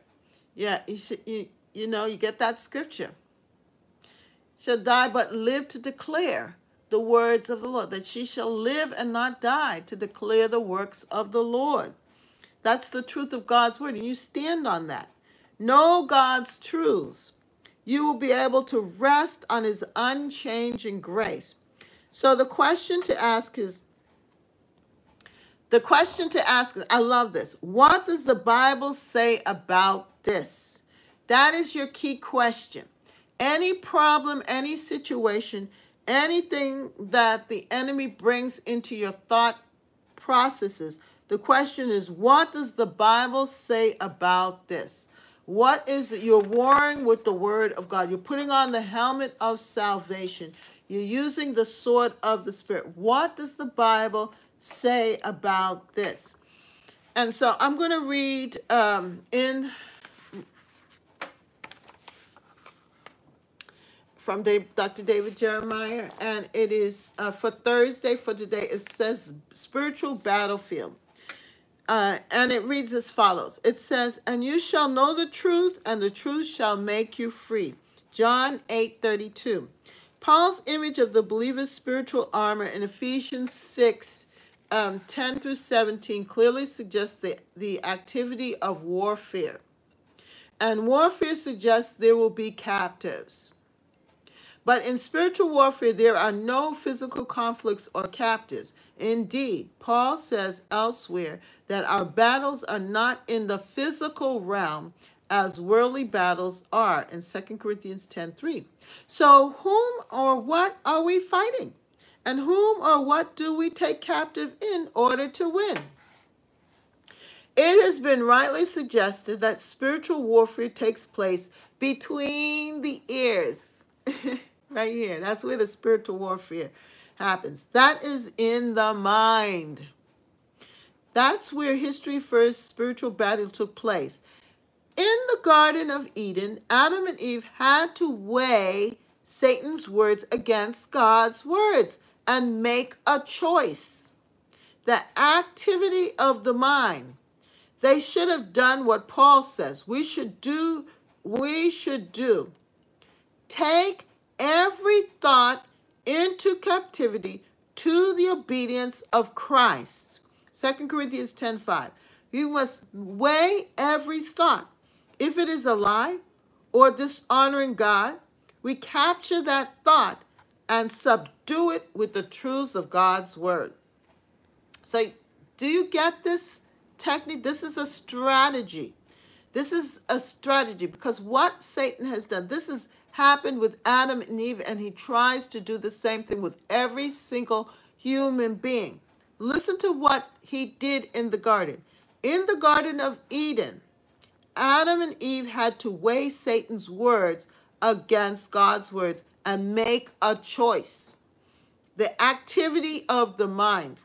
Yeah, you get that scripture. Shall die but live to declare the words of the Lord, that she shall live and not die to declare the works of the Lord. That's the truth of God's word, and you stand on that. Know God's truths. You will be able to rest on his unchanging grace. So the question to ask is, I love this. What does the Bible say about this? That is your key question. Any problem, any situation, anything that the enemy brings into your thought processes, The question is, what does the Bible say about this? What is it? You're warring with the word of God. You're putting on the helmet of salvation. You're using the sword of the Spirit. What does the Bible say about this? And so I'm going to read from Dr. David Jeremiah, and it is for Thursday, for today. It says Spiritual Battlefield. And it reads as follows. It says, "And you shall know the truth, and the truth shall make you free." John 8:32. Paul's image of the believer's spiritual armor in Ephesians 6, 10 through 17 clearly suggests the activity of warfare. And warfare suggests there will be captives. But in spiritual warfare, there are no physical conflicts or captives. Indeed, Paul says elsewhere that our battles are not in the physical realm as worldly battles are in 2 Corinthians 10:3. So whom or what are we fighting? And whom or what do we take captive in order to win? It has been rightly suggested that spiritual warfare takes place between the ears. Right here. That's where the spiritual warfare happens. That is in the mind. That's where history's first spiritual battle took place. In the Garden of Eden, Adam and Eve had to weigh Satan's words against God's words and make a choice. The activity of the mind. They should have done what Paul says we should do. Take every thought into captivity to the obedience of Christ. 2 Corinthians 10:5. You must weigh every thought. If it is a lie or dishonoring God, we capture that thought and subdue it with the truths of God's word. So do you get this technique? This is a strategy. This is a strategy, because what Satan has done, this is happened with Adam and Eve, and he tries to do the same thing with every single human being. Listen to what he did in the garden. In the Garden of Eden, Adam and Eve had to weigh Satan's words against God's words and make a choice. The activity of the mind.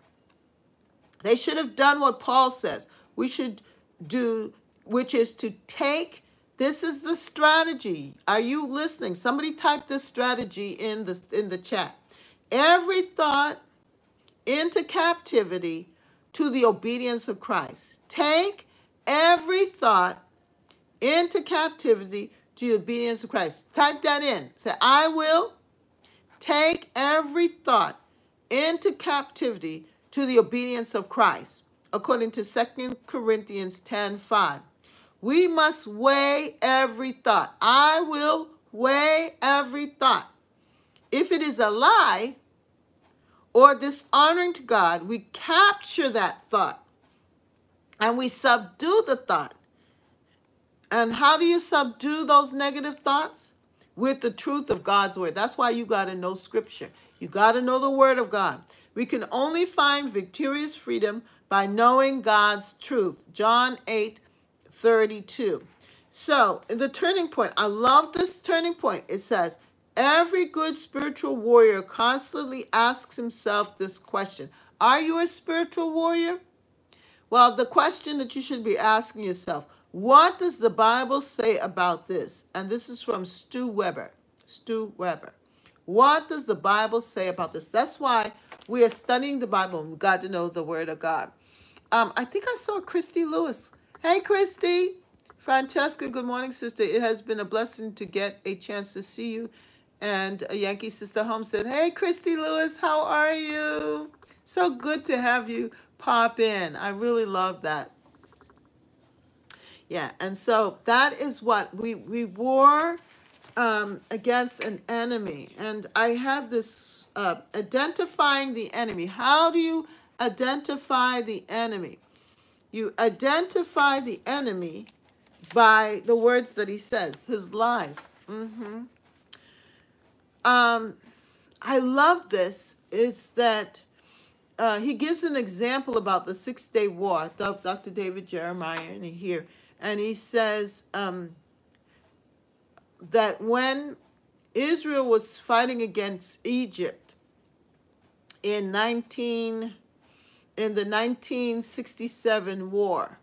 They should have done what Paul says we should do, which is to take. This is the strategy. Are you listening? Somebody type this strategy in the chat. Every thought into captivity to the obedience of Christ. Take every thought into captivity to the obedience of Christ. Type that in. Say, I will take every thought into captivity to the obedience of Christ, according to 2 Corinthians 10:5. We must weigh every thought. I will weigh every thought. If it is a lie or dishonoring to God, we capture that thought and we subdue the thought. And how do you subdue those negative thoughts? With the truth of God's word. That's why you got to know scripture. You got to know the word of God. We can only find victorious freedom by knowing God's truth. John 8:32. So the turning point, I love this turning point. It says, every good spiritual warrior constantly asks himself this question. Are you a spiritual warrior? Well, the question that you should be asking yourself, what does the Bible say about this? And this is from Stu Weber. Stu Weber. What does the Bible say about this? That's why we are studying the Bible, and we got to know the word of God. I think I saw Christy Lewis. Hey, Christy. Francesca, good morning, sister. It has been a blessing to get a chance to see you. And a Yankee Sister Holmes said, hey, Christy Lewis, how are you? So good to have you pop in. I really love that. Yeah, and so that is what we war against an enemy. And I had this identifying the enemy. How do you identify the enemy? You identify the enemy by the words that he says, his lies. I love this. It's that he gives an example about the six-day war, Dr. David Jeremiah in here, and he says that when Israel was fighting against Egypt in the 1967 war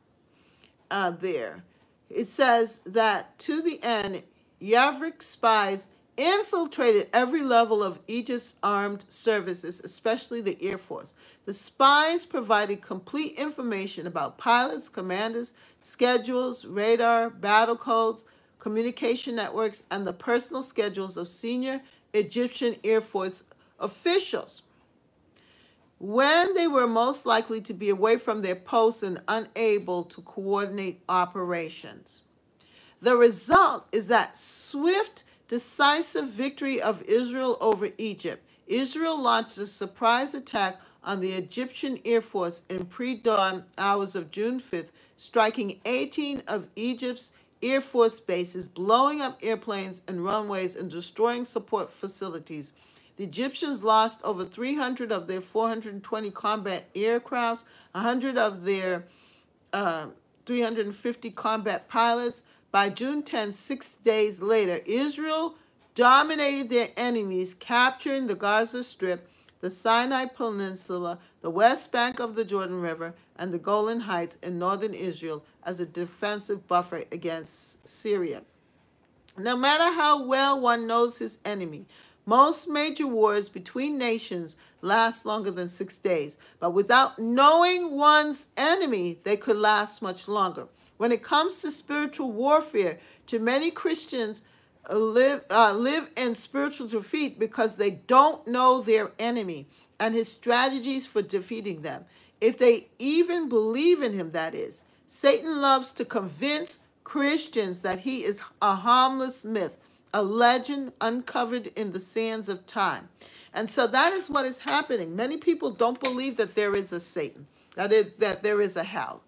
there, it says that to the end, Yavrik spies infiltrated every level of Egypt's armed services, especially the Air Force. The spies provided complete information about pilots, commanders, schedules, radar, battle codes, communication networks, and the personal schedules of senior Egyptian Air Force officials. When they were most likely to be away from their posts and unable to coordinate operations. The result is that swift, decisive victory of Israel over Egypt. Israel launched a surprise attack on the Egyptian Air Force in pre-dawn hours of June 5th, striking 18 of Egypt's Air Force bases, blowing up airplanes and runways, and destroying support facilities. The Egyptians lost over 300 of their 420 combat aircrafts, 100 of their 350 combat pilots. By June 10, 6 days later, Israel dominated their enemies, capturing the Gaza Strip, the Sinai Peninsula, the West Bank of the Jordan River, and the Golan Heights in northern Israel as a defensive buffer against Syria. No matter how well one knows his enemy, most major wars between nations last longer than 6 days, but without knowing one's enemy, they could last much longer. When it comes to spiritual warfare, too many Christians live in spiritual defeat because they don't know their enemy and his strategies for defeating them. If they even believe in him, that is. Satan loves to convince Christians that he is a harmless myth, a legend uncovered in the sands of time. And so that is what is happening. Many people don't believe that there is a Satan, that there is a hell.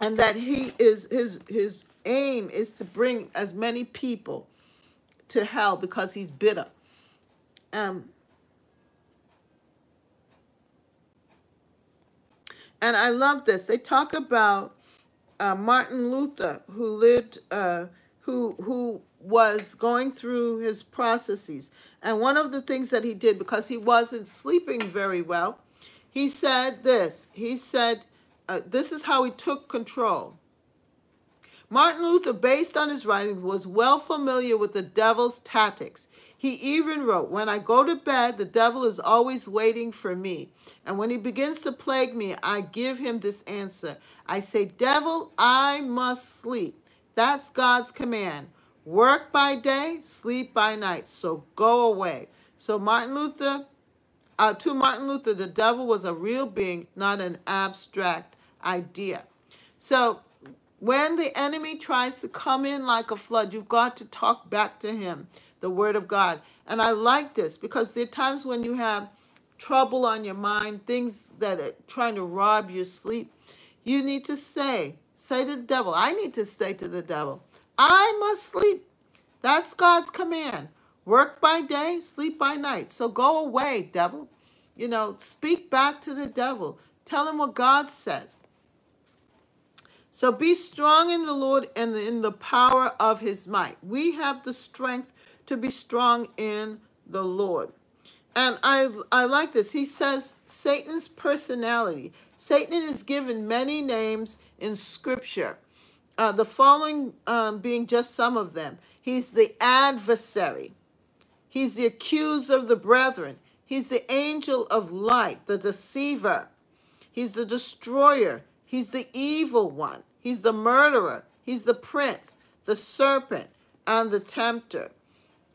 And that he is, his aim is to bring as many people to hell because he's bitter. And I love this. They talk about Martin Luther, who lived... who was going through his processes. And one of the things that he did, because he wasn't sleeping very well, he said this. He said, this is how he took control. Martin Luther, based on his writings, was well familiar with the devil's tactics. He even wrote, "When I go to bed, the devil is always waiting for me. And when he begins to plague me, I give him this answer. I say, 'Devil, I must sleep.' That's God's command. Work by day, sleep by night. So go away." So to Martin Luther, the devil was a real being, not an abstract idea. So when the enemy tries to come in like a flood, you've got to talk back to him, the word of God. And I like this because there are times when you have trouble on your mind, things that are trying to rob your sleep. You need to say to the devil, I need to say to the devil, I must sleep. That's God's command. Work by day, sleep by night. So go away, devil. You know, speak back to the devil. Tell him what God says. So be strong in the Lord and in the power of his might. We have the strength to be strong in the Lord. And I like this. He says Satan's personality. Satan is given many names in Scripture, the following being just some of them. He's the adversary. He's the accuser of the brethren. He's the angel of light, the deceiver. He's the destroyer. He's the evil one. He's the murderer. He's the prince, the serpent, and the tempter.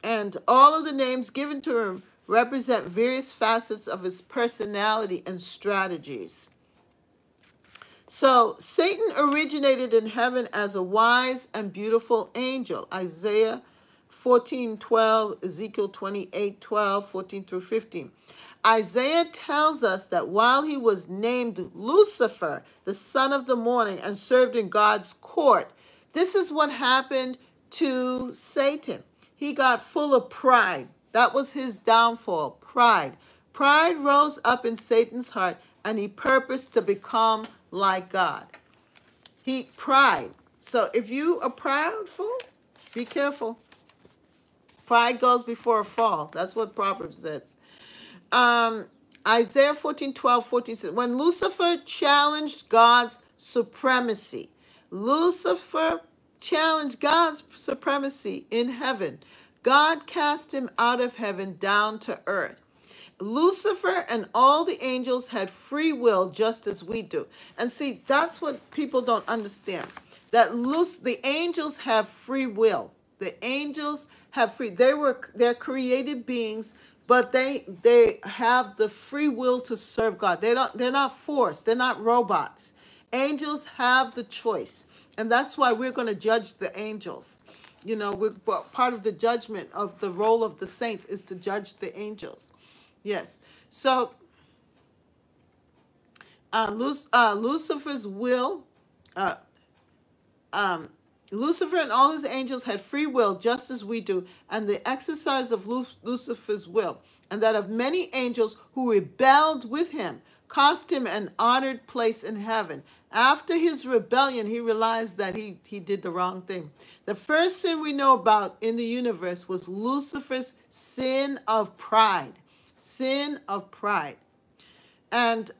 And all of the names given to him represent various facets of his personality and strategies. So Satan originated in heaven as a wise and beautiful angel. Isaiah 14:12, Ezekiel 28:12, 14 through 15. Isaiah tells us that while he was named Lucifer, the son of the morning, and served in God's court, this is what happened to Satan. He got full of pride. That was his downfall, pride. Pride rose up in Satan's heart, and he purposed to become like God. Pride. So if you are proudful, be careful. Pride goes before a fall. That's what Proverbs says. Isaiah 14:12-14 says, when Lucifer challenged God's supremacy, Lucifer challenged God's supremacy in heaven. God cast him out of heaven down to earth. Lucifer and all the angels had free will just as we do. And see, that's what people don't understand. That the angels have free will. The angels have free. They're created beings, but they have the free will to serve God. They're not forced. They're not robots. Angels have the choice. And that's why we're going to judge the angels. You know, part of the judgment of the role of the saints is to judge the angels. Yes. So Lucifer and all his angels had free will, just as we do, and the exercise of Lucifer's will, and that of many angels who rebelled with him, cost him an honored place in heaven. After his rebellion, he realized that he did the wrong thing. The first sin we know about in the universe was Lucifer's sin of pride. Sin of pride. And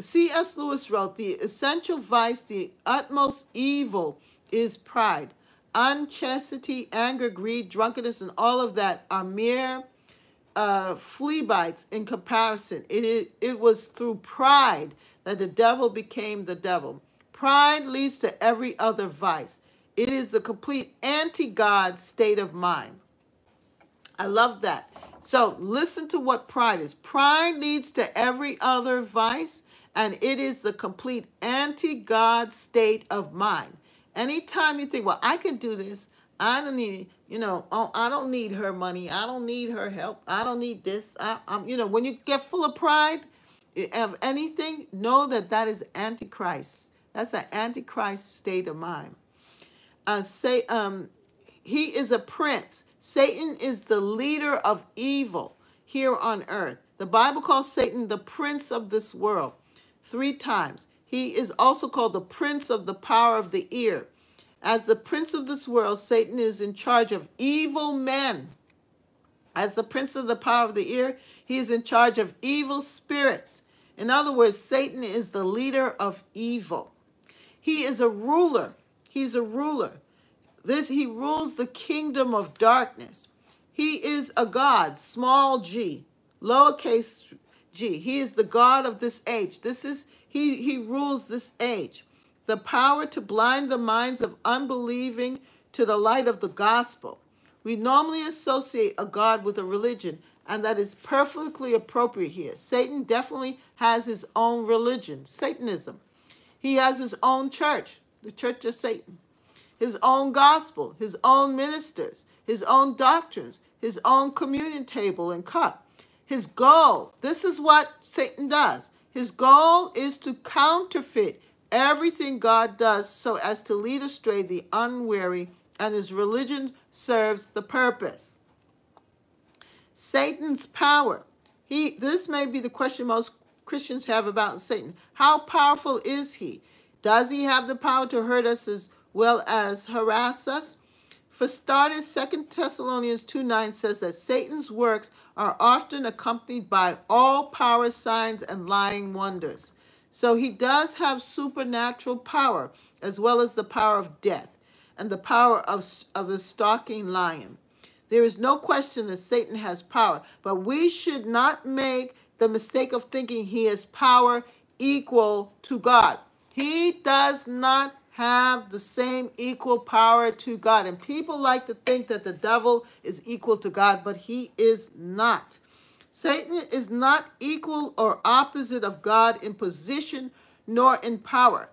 C.S. Lewis wrote, the essential vice, the utmost evil is pride. Unchastity, anger, greed, drunkenness, and all of that are mere flea bites in comparison. It was through pride that the devil became the devil. Pride leads to every other vice. It is the complete anti-God state of mind. I love that. So listen to what pride is. Pride leads to every other vice, and it is the complete anti-God state of mind. Anytime you think, well, I can do this. I don't need, you know, oh, I don't need her money. I don't need her help. I don't need this. You know, when you get full of pride of anything, know that that is antichrist. That's an antichrist state of mind. He is a prince. Satan is the leader of evil here on earth. The Bible calls Satan the prince of this world 3 times. He is also called the prince of the power of the ear. As the prince of this world, Satan is in charge of evil men. As the prince of the power of the ear, he is in charge of evil spirits. In other words, Satan is the leader of evil. He is a ruler. He's a ruler. He rules the kingdom of darkness. He is a god, small g, lowercase g. He is the god of this age. He rules this age. The power to blind the minds of unbelieving to the light of the gospel. We normally associate a god with a religion, and that is perfectly appropriate here. Satan definitely has his own religion, Satanism. He has his own church, the Church of Satan. His own gospel, his own ministers, his own doctrines, his own communion table and cup. His goal, this is what Satan does. His goal is to counterfeit everything God does so as to lead astray the unwary, and his religion serves the purpose. Satan's power. This may be the question most Christians have about Satan. How powerful is he? Does he have the power to hurt us as well as harass us? For starters, 2 Thessalonians 2:9 says that Satan's works are often accompanied by all power signs and lying wonders. So he does have supernatural power, as well as the power of death and the power of the stalking lion. There is no question that Satan has power, but we should not make the mistake of thinking he has power equal to God. He does not have the same equal power to God. And people like to think that the devil is equal to God, but he is not. Satan is not equal or opposite of God in position nor in power.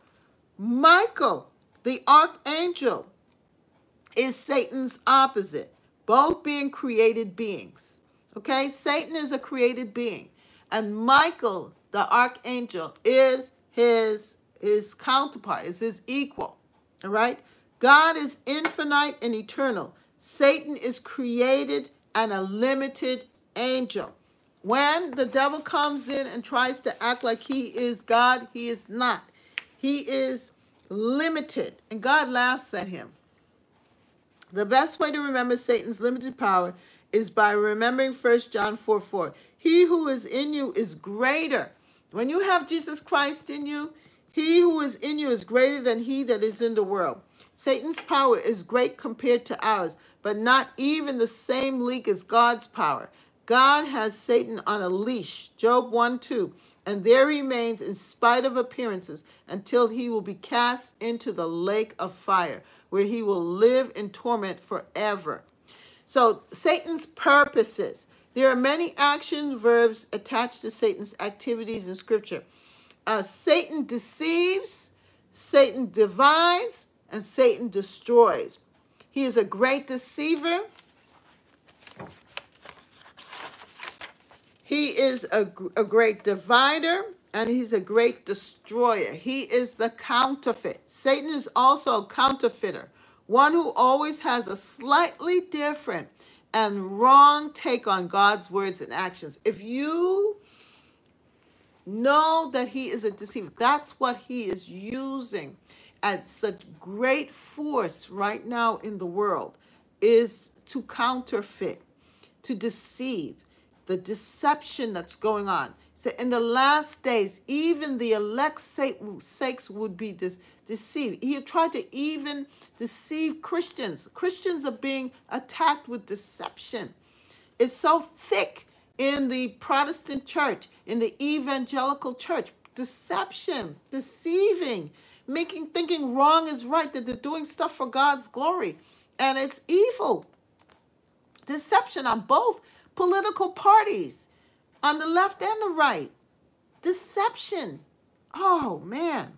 Michael, the archangel, is Satan's opposite, both being created beings. Okay? Satan is a created being. And Michael, the archangel, is his counterpart, is his equal. All right? God is infinite and eternal. Satan is created and a limited angel. When the devil comes in and tries to act like he is God, he is not. He is limited, and God laughs at him. The best way to remember Satan's limited power is by remembering 1 John 4:4. He who is in you is greater. When you have Jesus Christ in you, he who is in you is greater than he that is in the world. Satan's power is great compared to ours, but not even the same league as God's power. God has Satan on a leash, Job 1:2, and there he remains in spite of appearances until he will be cast into the lake of fire, where he will live in torment forever. So Satan's purposes. There are many action verbs attached to Satan's activities in Scripture. Satan deceives, Satan divines, and Satan destroys. He is a great deceiver. He is a great divider, and he's a great destroyer. He is the counterfeit. Satan is also a counterfeiter, one who always has a slightly different and wrong take on God's words and actions. If you know that he is a deceiver, that's what he is using at such great force right now in the world, is to counterfeit, to deceive. The deception that's going on. So in the last days, even the elect sakes would be deceived. He tried to even deceive Christians. Christians are being attacked with deception. It's so thick in the Protestant church, in the evangelical church. Deception, deceiving, thinking wrong is right, that they're doing stuff for God's glory. And it's evil. Deception on both political parties, on the left and the right. Deception. Oh, man.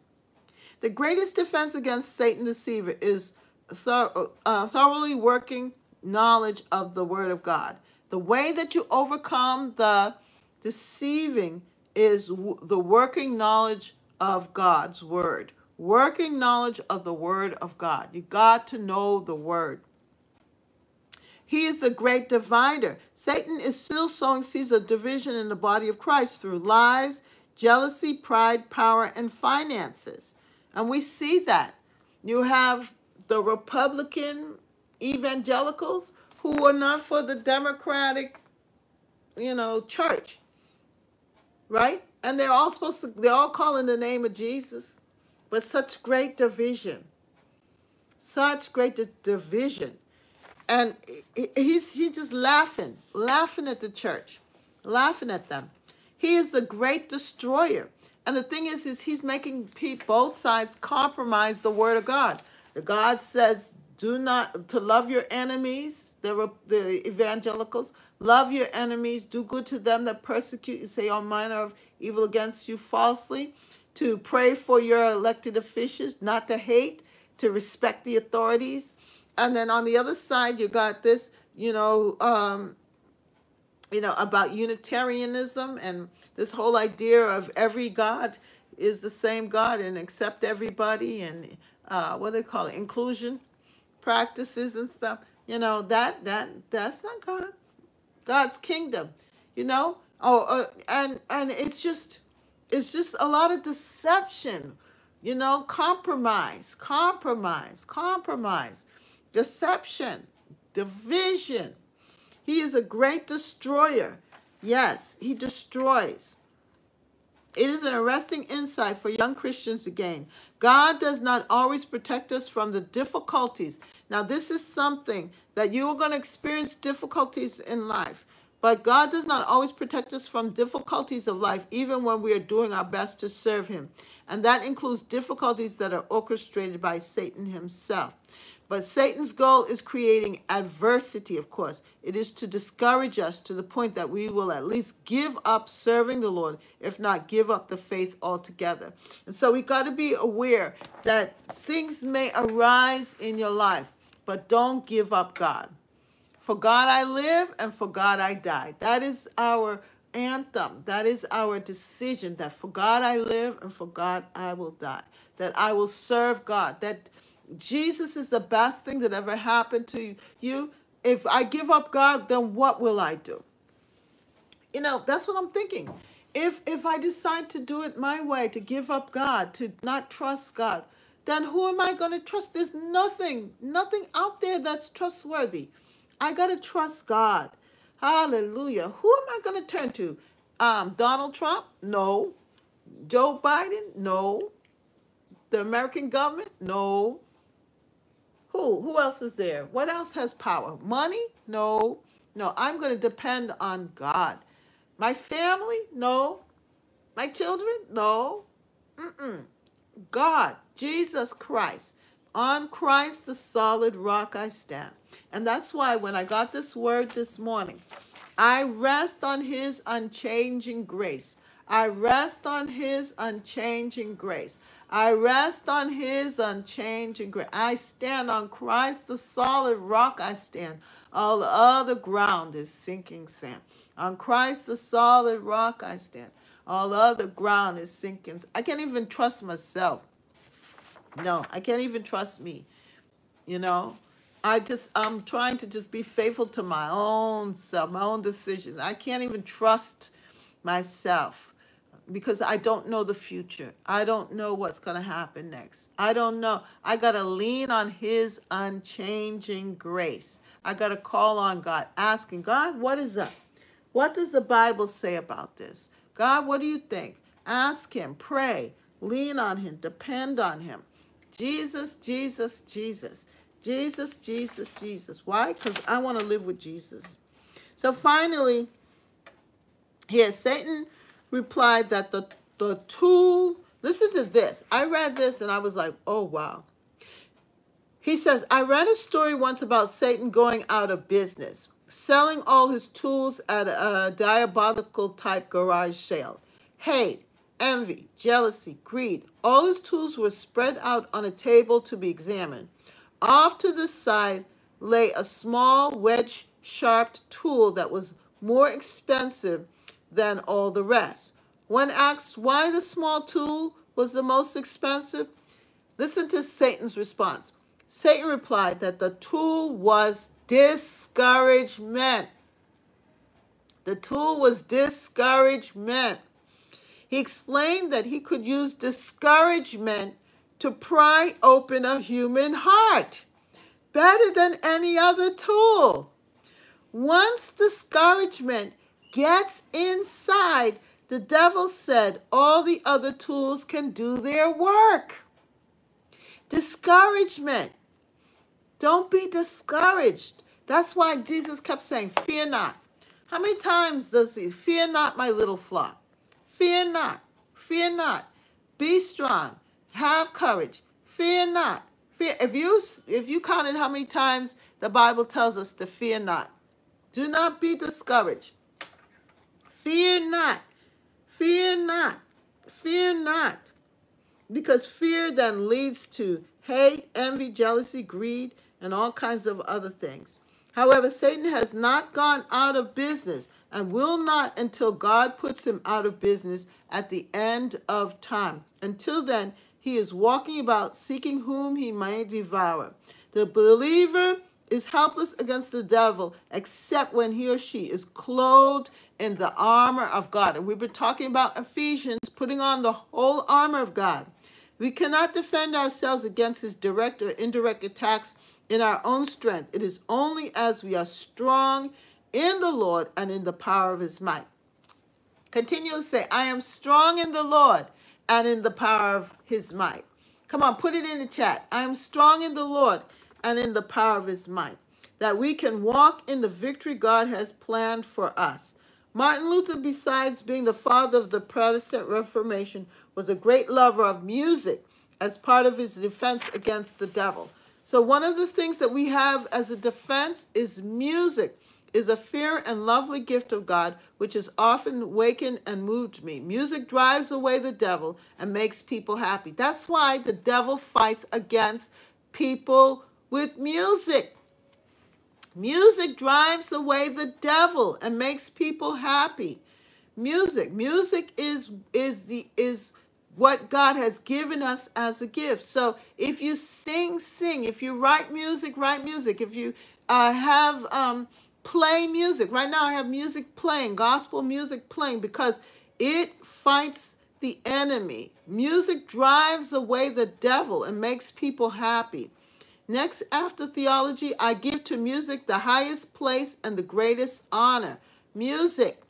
The greatest defense against Satan deceiver is thoroughly working knowledge of the Word of God. The way that you overcome the deceiving is the working knowledge of God's Word. Working knowledge of the Word of God. You got to know the Word. He is the great divider. Satan is still sowing seeds of division in the body of Christ through lies, jealousy, pride, power, and finances. And we see that. You have the Republican evangelicals who are not for the Democratic, church, right? And they're all calling the name of Jesus. But such great division. Such great division. And he's just laughing at the church, laughing at them. He is the great destroyer. And the thing is he's making both sides compromise the Word of God. God says, to love your enemies, the evangelicals, love your enemies, do good to them that persecute you, say all manner of evil against you falsely, to pray for your elected officials, not to hate, to respect the authorities. And then on the other side, you got this, about Unitarianism and this whole idea of every God is the same God and accept everybody and inclusion practices and stuff. That's not God. God's kingdom, and it's just a lot of deception, compromise. Deception, division. He is a great destroyer. Yes, he destroys. It is an arresting insight for young Christians to gain. God does not always protect us from the difficulties. Now, this is something that you are going to experience difficulties in life. But God does not always protect us from difficulties of life, even when we are doing our best to serve him. And that includes difficulties that are orchestrated by Satan himself. But Satan's goal is creating adversity, of course. It is to discourage us to the point that we will at least give up serving the Lord, if not give up the faith altogether. And so we got to be aware that things may arise in your life, but don't give up God. For God I live and for God I die. That is our anthem. That is our decision, that for God I live and for God I will die. That I will serve God. That Jesus is the best thing that ever happened to you. If I give up God, then what will I do? You know, that's what I'm thinking. If I decide to do it my way, to give up God, to not trust God, then who am I going to trust? There's nothing out there that's trustworthy. I got to trust God. Hallelujah. Who am I going to turn to? Donald Trump? No. Joe Biden? No. The American government? No. Who else is there? What else has power? Money? No. No, I'm going to depend on God. My family? No. My children? No. God, Jesus Christ. On Christ, the solid rock I stand. And that's why when I got this word this morning, I rest on his unchanging grace. I rest on his unchanging grace. I rest on his unchanging grace. I stand on Christ, the solid rock I stand. All other ground is sinking sand. On Christ, the solid rock I stand. All other ground is sinking. I can't even trust myself. No, I can't even trust me. You know, I'm trying to just be faithful to my own self, my own decisions. I can't even trust myself, because I don't know the future. I don't know what's going to happen next. I don't know. I got to lean on his unchanging grace. I got to call on God, asking God, what is up? What does the Bible say about this? God, what do you think? Ask him, pray, lean on him, depend on him. Jesus, Jesus, Jesus, Jesus, Jesus, Jesus. Why? Because I want to live with Jesus. So finally, here, Satan replied that the tool, listen to this. I read this and I was like, oh, wow. He says, I read a story once about Satan going out of business, selling all his tools at a diabolical type garage sale. Hate, envy, jealousy, greed, all his tools were spread out on a table to be examined. Off to the side lay a small, wedge-sharp tool that was more expensive than all the rest. When asked why the small tool was the most expensive, listen to Satan's response. Satan replied that the tool was discouragement. The tool was discouragement. He explained that he could use discouragement to pry open a human heart better than any other tool. Once discouragement gets inside, the devil said all the other tools can do their work. Discouragement. Don't be discouraged. That's why Jesus kept saying, fear not. How many times does he, fear not my little flock. Fear not. Fear not. Be strong. Have courage. Fear not. Fear. If you counted how many times the Bible tells us to fear not. Do not be discouraged. Fear not. Fear not. Fear not. Because fear then leads to hate, envy, jealousy, greed, and all kinds of other things. However, Satan has not gone out of business and will not until God puts him out of business at the end of time. Until then, he is walking about seeking whom he may devour. The believer is helpless against the devil except when he or she is clothed in the armor of God. And we've been talking about Ephesians, putting on the whole armor of God. We cannot defend ourselves against his direct or indirect attacks in our own strength. It is only as we are strong in the Lord and in the power of his might. Continue to say, I am strong in the Lord and in the power of his might. Come on, put it in the chat. I am strong in the Lord and in the power of his might, that we can walk in the victory God has planned for us. Martin Luther, besides being the father of the Protestant Reformation, was a great lover of music as part of his defense against the devil. So one of the things that we have as a defense is music, is a fair and lovely gift of God, which has often wakened and moved me. Music drives away the devil and makes people happy. That's why the devil fights against people with music. Music drives away the devil and makes people happy. Music is what God has given us as a gift. So if you sing, sing. If you write music, write music. If you have Play music. Right now I have music playing, gospel music playing, because it fights the enemy. Music drives away the devil and makes people happy. Next, after theology, I give to music the highest place and the greatest honor. Music.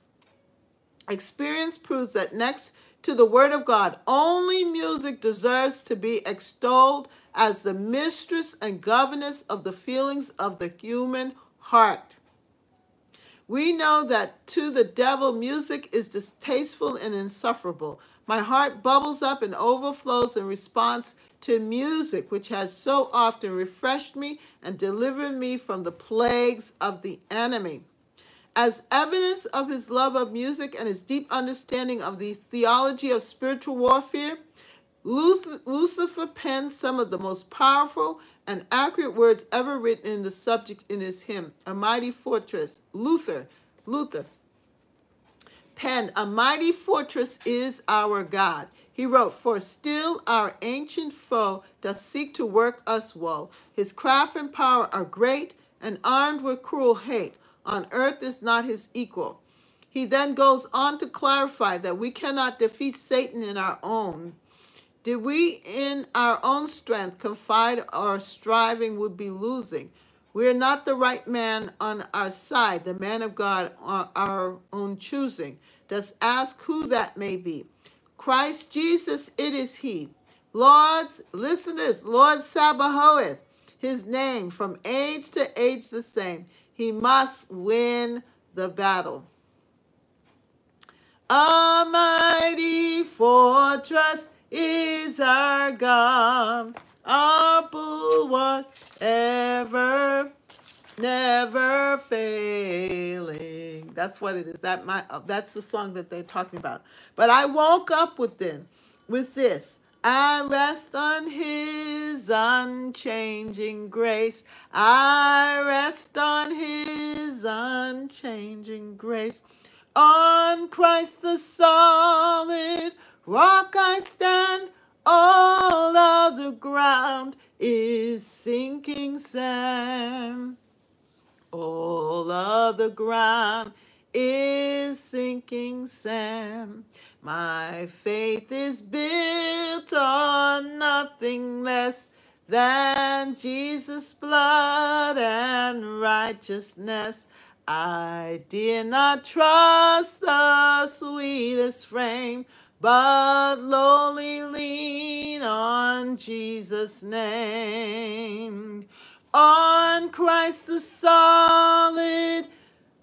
Experience proves that next to the Word of God, only music deserves to be extolled as the mistress and governess of the feelings of the human heart. We know that to the devil, music is distasteful and insufferable. My heart bubbles up and overflows in response to music, which has so often refreshed me and delivered me from the plagues of the enemy. As evidence of his love of music and his deep understanding of the theology of spiritual warfare, Lucifer penned some of the most powerful and accurate words ever written in the subject in his hymn, A Mighty Fortress. Luther penned, "A mighty fortress is our God." He wrote, "For still our ancient foe doth seek to work us woe. His craft and power are great, and armed with cruel hate. On earth is not his equal." He then goes on to clarify that we cannot defeat Satan in our own. Did we in our own strength confide or striving would be losing. We are not the right man on our side, the man of God on our own choosing. Dost ask who that may be. Christ Jesus, it is he. Lords, listen to this, Lord Sabaoth, his name, from age to age the same. He must win the battle. A mighty fortress is our God, our bulwark ever, never failing. That's what it is. That's the song that they're talking about. But I woke up with this. I rest on his unchanging grace. I rest on his unchanging grace. On Christ the solid rock I stand. All of the ground is sinking sand. All of the ground is sinking sand. My faith is built on nothing less than Jesus' blood and righteousness. I dare not trust the sweetest frame, but lowly lean on Jesus' name. On Christ the solid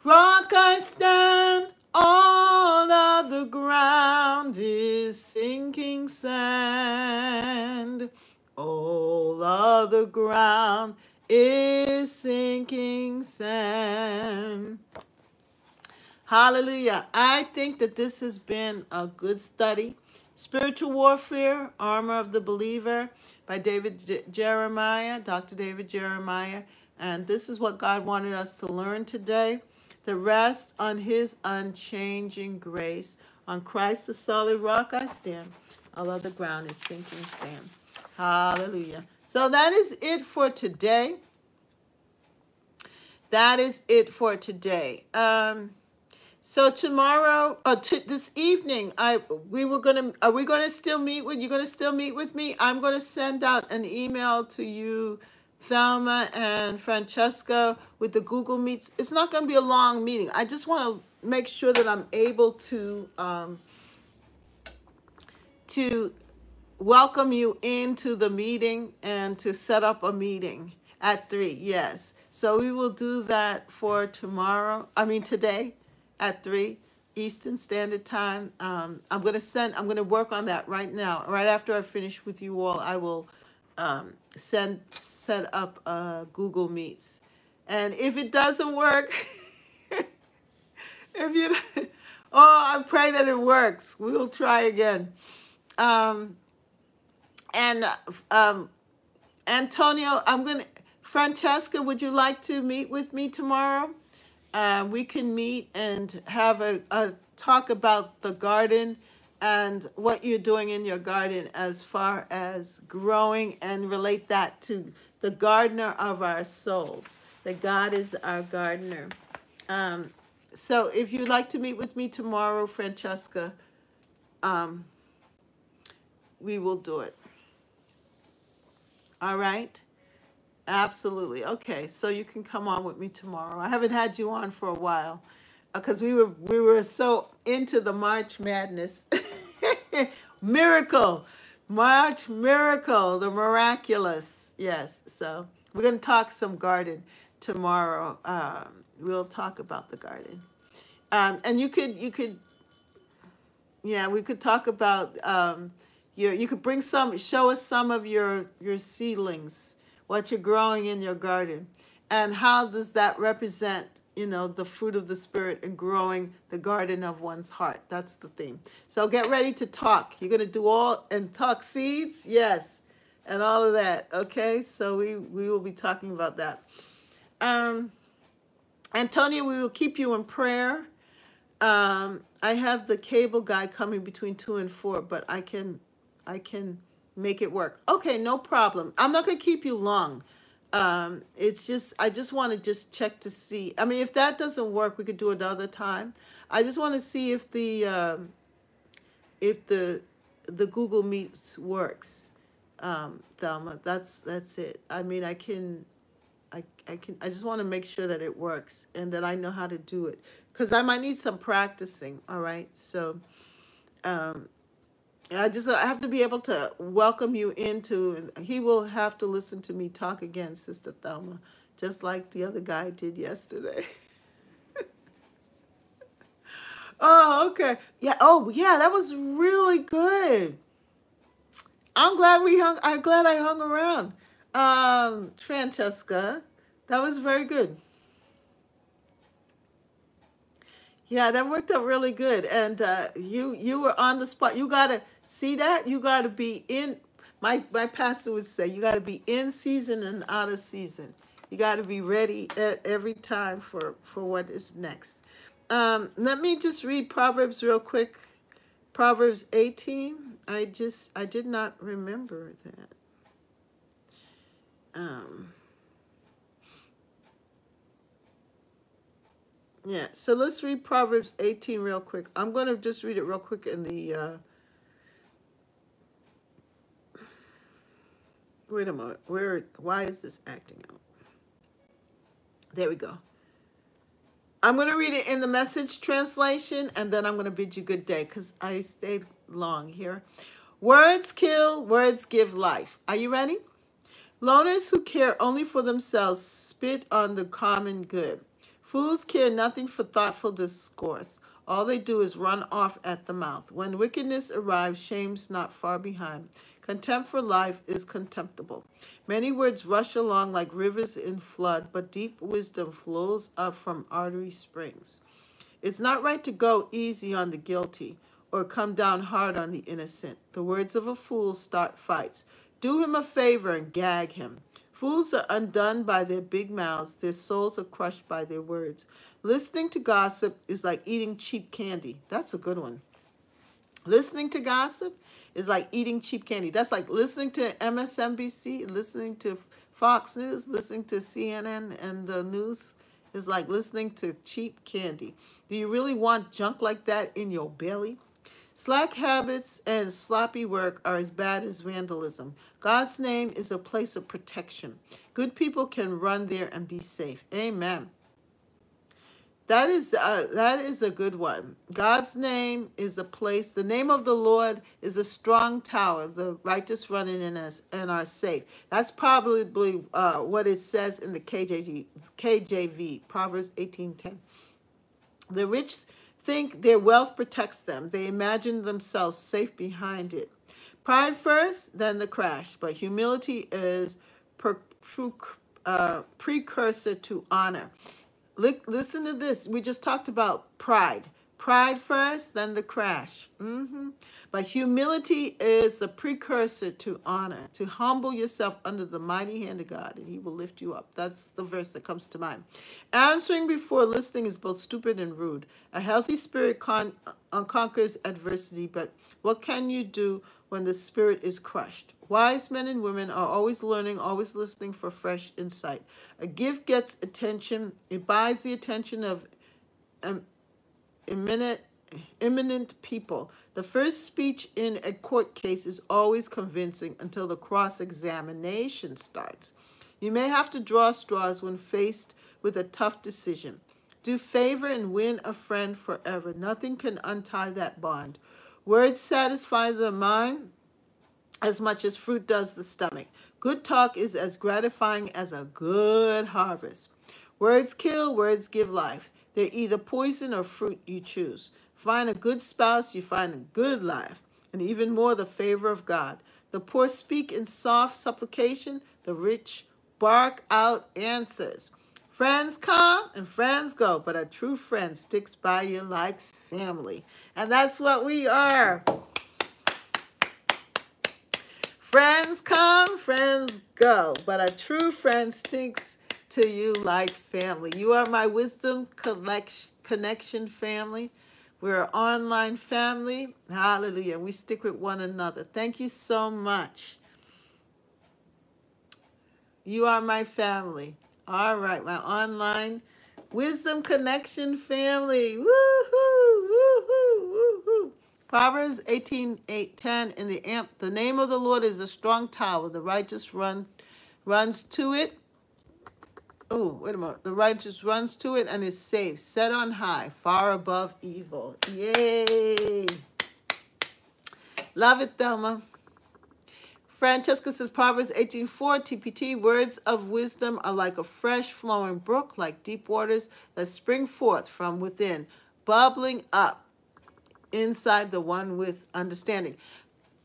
rock I stand, all of the ground is sinking sand. All of the ground is sinking sand. Hallelujah. I think that this has been a good study. Spiritual Warfare, Armor of the Believer by David Jeremiah, Dr. David Jeremiah. And this is what God wanted us to learn today. The rest on his unchanging grace. On Christ the solid rock I stand. All other ground is sinking sand. Hallelujah. So that is it for today. That is it for today. So tomorrow, this evening, are we gonna still meet with, you're gonna still meet with me? I'm gonna send out an email to you, Thelma and Francesca, with the Google Meets. It's not gonna be a long meeting. I just wanna make sure that I'm able to welcome you into the meeting and to set up a meeting at 3, yes. So we will do that for tomorrow, I mean today, at 3 Eastern Standard Time. I'm gonna work on that right now. Right after I finish with you all, I will set up Google Meets. And if it doesn't work, I pray that it works. We'll try again. Antonio, Francesca, would you like to meet with me tomorrow? We can meet and have a talk about the garden and what you're doing in your garden as far as growing, and relate that to the gardener of our souls, that God is our gardener. So if you'd like to meet with me tomorrow, Francesca, we will do it. All right? Absolutely. Okay, so you can come on with me tomorrow. I haven't had you on for a while because we were so into the March Madness. Miracle. March Miracle, the miraculous. Yes, so we're going to talk some garden tomorrow. We'll talk about the garden. And you could, yeah, we could talk about, you could bring some, show us some of your seedlings, what you're growing in your garden. And how does that represent, you know, the fruit of the Spirit and growing the garden of one's heart? That's the theme. So get ready to talk. You're going to do all, and talk seeds? Yes. And all of that, okay? So we will be talking about that. Antonia, we will keep you in prayer. I have the cable guy coming between 2 and 4, but I can make it work. Okay, no problem. I'm not going to keep you long. It's just, I just want to just check to see. I mean, if that doesn't work, we could do it another time. I just want to see if the Google Meets works. Thelma, that's it. I mean, I just want to make sure that it works and that I know how to do it, because I might need some practicing. All right. So, I have to be able to welcome you into, and he will have to listen to me talk again, Sister Thelma, just like the other guy did yesterday. Oh, okay. Yeah. Oh, yeah. That was really good. I'm glad I hung around. Francesca, that was very good. Yeah, that worked out really good. And you were on the spot. You got to see that. You got to be in, my pastor would say, you got to be in season and out of season. You got to be ready at every time for what is next. Let me just read Proverbs real quick. Proverbs 18. I did not remember that. Yeah, so let's read Proverbs 18 real quick. I'm going to just read it real quick in the, wait a moment, why is this acting out? There we go. I'm going to read it in the Message translation, and then I'm going to bid you good day because I stayed long here. Words kill, words give life. Are you ready? Loners who care only for themselves spit on the common good. Fools care nothing for thoughtful discourse. All they do is run off at the mouth. When wickedness arrives, shame's not far behind. Contempt for life is contemptible. Many words rush along like rivers in flood, but deep wisdom flows up from artery springs. It's not right to go easy on the guilty or come down hard on the innocent. The words of a fool start fights. Do him a favor and gag him. Fools are undone by their big mouths. Their souls are crushed by their words. Listening to gossip is like eating cheap candy. That's a good one. Listening to gossip is like eating cheap candy. That's like listening to MSNBC, listening to Fox News, listening to CNN and the news is like listening to cheap candy. Do you really want junk like that in your belly? Slack habits and sloppy work are as bad as vandalism. God's name is a place of protection. Good people can run there and be safe. Amen. That is a good one. God's name is a place. The name of the Lord is a strong tower. The righteous run in us and are safe. That's probably what it says in the KJV, Proverbs 18:10. The rich think their wealth protects them. They imagine themselves safe behind it. Pride first, then the crash. But humility is precursor to honor. Listen to this. We just talked about pride. Pride first, then the crash. But humility is the precursor to honor. To humble yourself under the mighty hand of God, and he will lift you up. That's the verse that comes to mind. Answering before listening is both stupid and rude. A healthy spirit conquers adversity, but what can you do when the spirit is crushed? Wise men and women are always learning, always listening for fresh insight. A gift gets attention. It buys the attention of eminent people. The first speech in a court case is always convincing until the cross-examination starts. You may have to draw straws when faced with a tough decision. Do favor and win a friend forever. Nothing can untie that bond. Words satisfy the mind as much as fruit does the stomach. Good talk is as gratifying as a good harvest. Words kill, words give life. They're either poison or fruit you choose. Find a good spouse, you find a good life, and even more the favor of God. The poor speak in soft supplication, the rich bark out answers. Friends come and friends go, but a true friend sticks by you like family. And that's what we are. Friends come, friends go, but a true friend sticks to you like family. You are my Wisdom Connection family. We're an online family. Hallelujah. We stick with one another. Thank you so much. You are my family. All right, my online Wisdom Connection family. Woo-hoo, woo-hoo, woo-hoo. Proverbs 18:10 in the Amp. The name of the Lord is a strong tower. The righteous runs to it. Oh, wait a moment. The righteous runs to it and is safe, set on high, far above evil. Yay. Love it, Thelma. Francesca says, Proverbs 18:4, TPT, words of wisdom are like a fresh flowing brook, like deep waters that spring forth from within, bubbling up inside the one with understanding.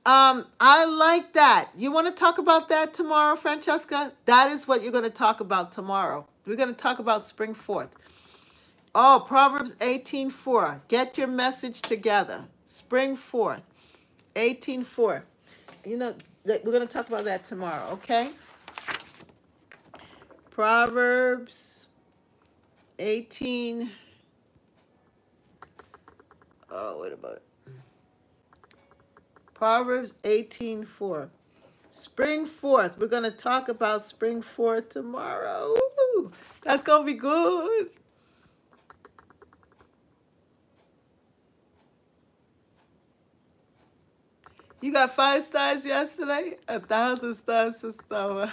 I like that. You want to talk about that tomorrow, Francesca? That is what you're going to talk about tomorrow. We're going to talk about spring forth. Oh, Proverbs 18:4. Get your message together. Spring forth. 18:4. You know, we're going to talk about that tomorrow, okay? Proverbs 18. Oh, wait a minute. Proverbs 18:4. Spring forth. We're going to talk about spring forth tomorrow. Ooh, that's going to be good. You got 5 stars yesterday? 1,000 stars, sister.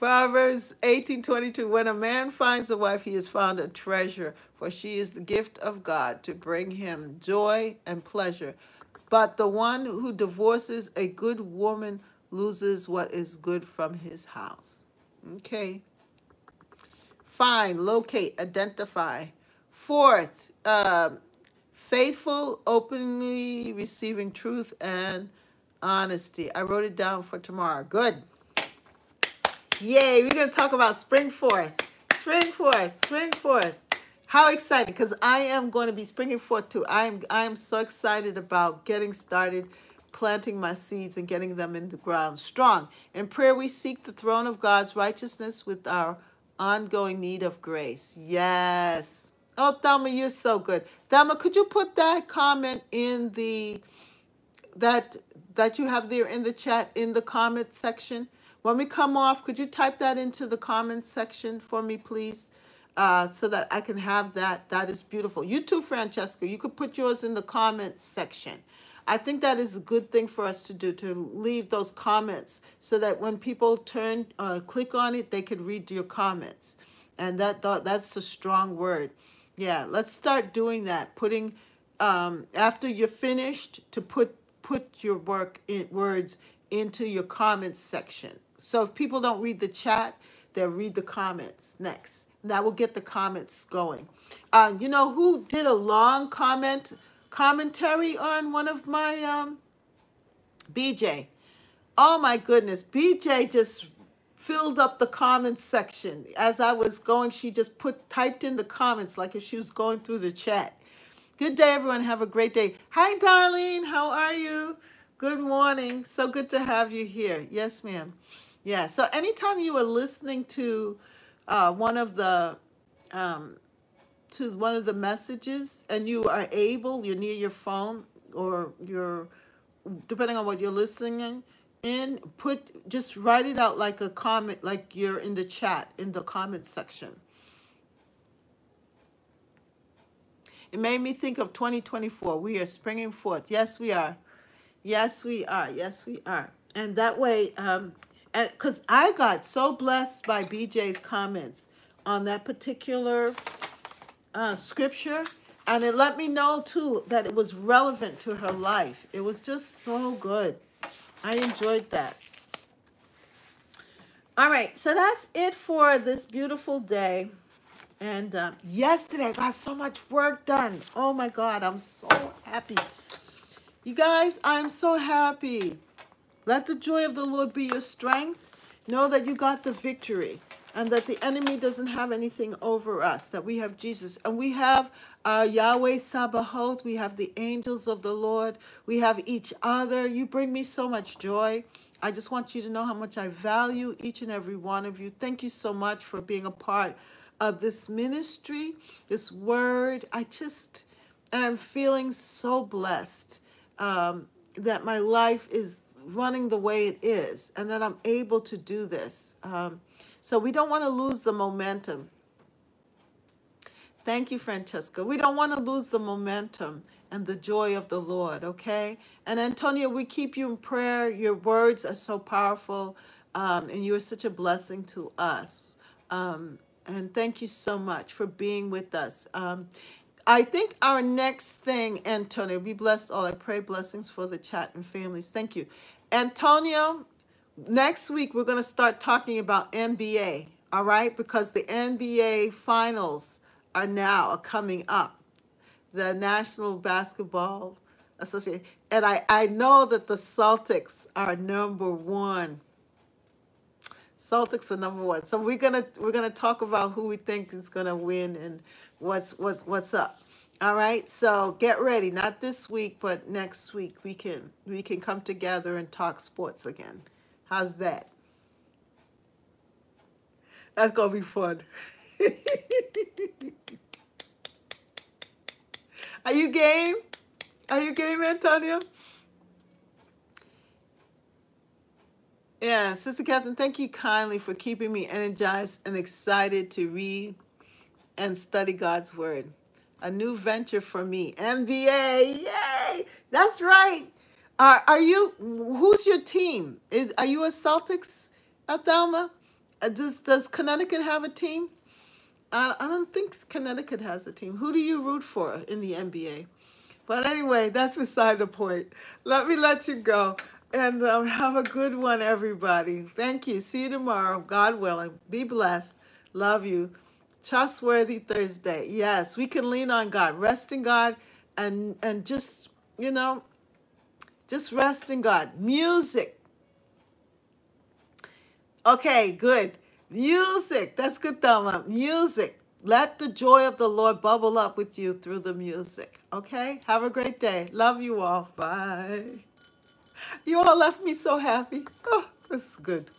Proverbs 18:22. When a man finds a wife, he has found a treasure, for she is the gift of God to bring him joy and pleasure. But the one who divorces a good woman loses what is good from his house. Okay. Find, locate, identify. Fourth, faithful, openly receiving truth and honesty. I wrote it down for tomorrow. Good. Yay, we're going to talk about spring forth. Spring forth, spring forth. How exciting, because I am going to be springing forth too. I am so excited about getting started, planting my seeds and getting them in the ground strong. In prayer, we seek the throne of God's righteousness with our ongoing need of grace. Yes. Oh, Thelma, you're so good. Thelma, could you put that comment in the, that you have there in the chat, in the comment section? When we come off, could you type that into the comment section for me, please, so that I can have that. That is beautiful. You too, Francesca. You could put yours in the comment section. I think that is a good thing for us to do, to leave those comments so that when people turn, click on it, they could read your comments. And that's a strong word. Yeah, let's start doing that. Putting, after you're finished, to put your words into your comments section. So if people don't read the chat, they'll read the comments next. That will get the comments going. You know who did a long commentary on one of my, BJ? Oh my goodness, BJ just filled up the comments section. As I was going, she just typed in the comments like if she was going through the chat. Good day, everyone. Have a great day. Hi, Darlene. How are you? Good morning. So good to have you here. Yes, ma'am. Yeah, so anytime you are listening to one of the messages and you are able, you're near your phone or you're, depending on what you're listening in, just write it out like a comment, like you're in the chat, in the comment section. It made me think of 2024. We are springing forth. Yes, we are. Yes, we are. Yes, we are. And that way, because I got so blessed by BJ's comments on that particular scripture. And it let me know, too, that it was relevant to her life. It was just so good. I enjoyed that. All right, so that's it for this beautiful day. And yesterday, I got so much work done. Oh, my God, I'm so happy. You guys, I'm so happy. Let the joy of the Lord be your strength. Know that you got the victory and that the enemy doesn't have anything over us, that we have Jesus. And we have Yahweh Sabaoth. We have the angels of the Lord. We have each other. You bring me so much joy. I just want you to know how much I value each and every one of you. Thank you so much for being a part of this ministry, this word. I just am feeling so blessed that my life is running the way it is and that I'm able to do this. So we don't want to lose the momentum. Thank you, Francesca. We don't want to lose the momentum and the joy of the Lord, okay? And Antonia, we keep you in prayer. Your words are so powerful, and you are such a blessing to us. And thank you so much for being with us. I think our next thing, Antonio, be blessed all. I pray blessings for the chat and families. Thank you. Antonio, next week we're going to start talking about NBA, all right? Because the NBA finals are now coming up, the National Basketball Association. And I know that the Celtics are number one. Celtics are number one. So we're gonna talk about who we think is gonna win and what's up. All right. So get ready. Not this week, but next week we can come together and talk sports again. How's that? That's gonna be fun. Are you game? Are you game, Antonio? Yeah, Sister Catherine, thank you kindly for keeping me energized and excited to read and study God's Word. A new venture for me, NBA, yay! That's right. Are you? Who's your team? Are you a Celtics, Athelma? Does Connecticut have a team? I don't think Connecticut has a team. Who do you root for in the NBA? But anyway, that's beside the point. Let me let you go. And have a good one, everybody. Thank you. See you tomorrow, God willing. Be blessed. Love you. Trustworthy Thursday. Yes, we can lean on God. Rest in God and just, you know, just rest in God. Music. Okay, good. Music. That's good, Thelma. Music. Let the joy of the Lord bubble up with you through the music. Okay? Have a great day. Love you all. Bye. You all left me so happy. Oh, that's good.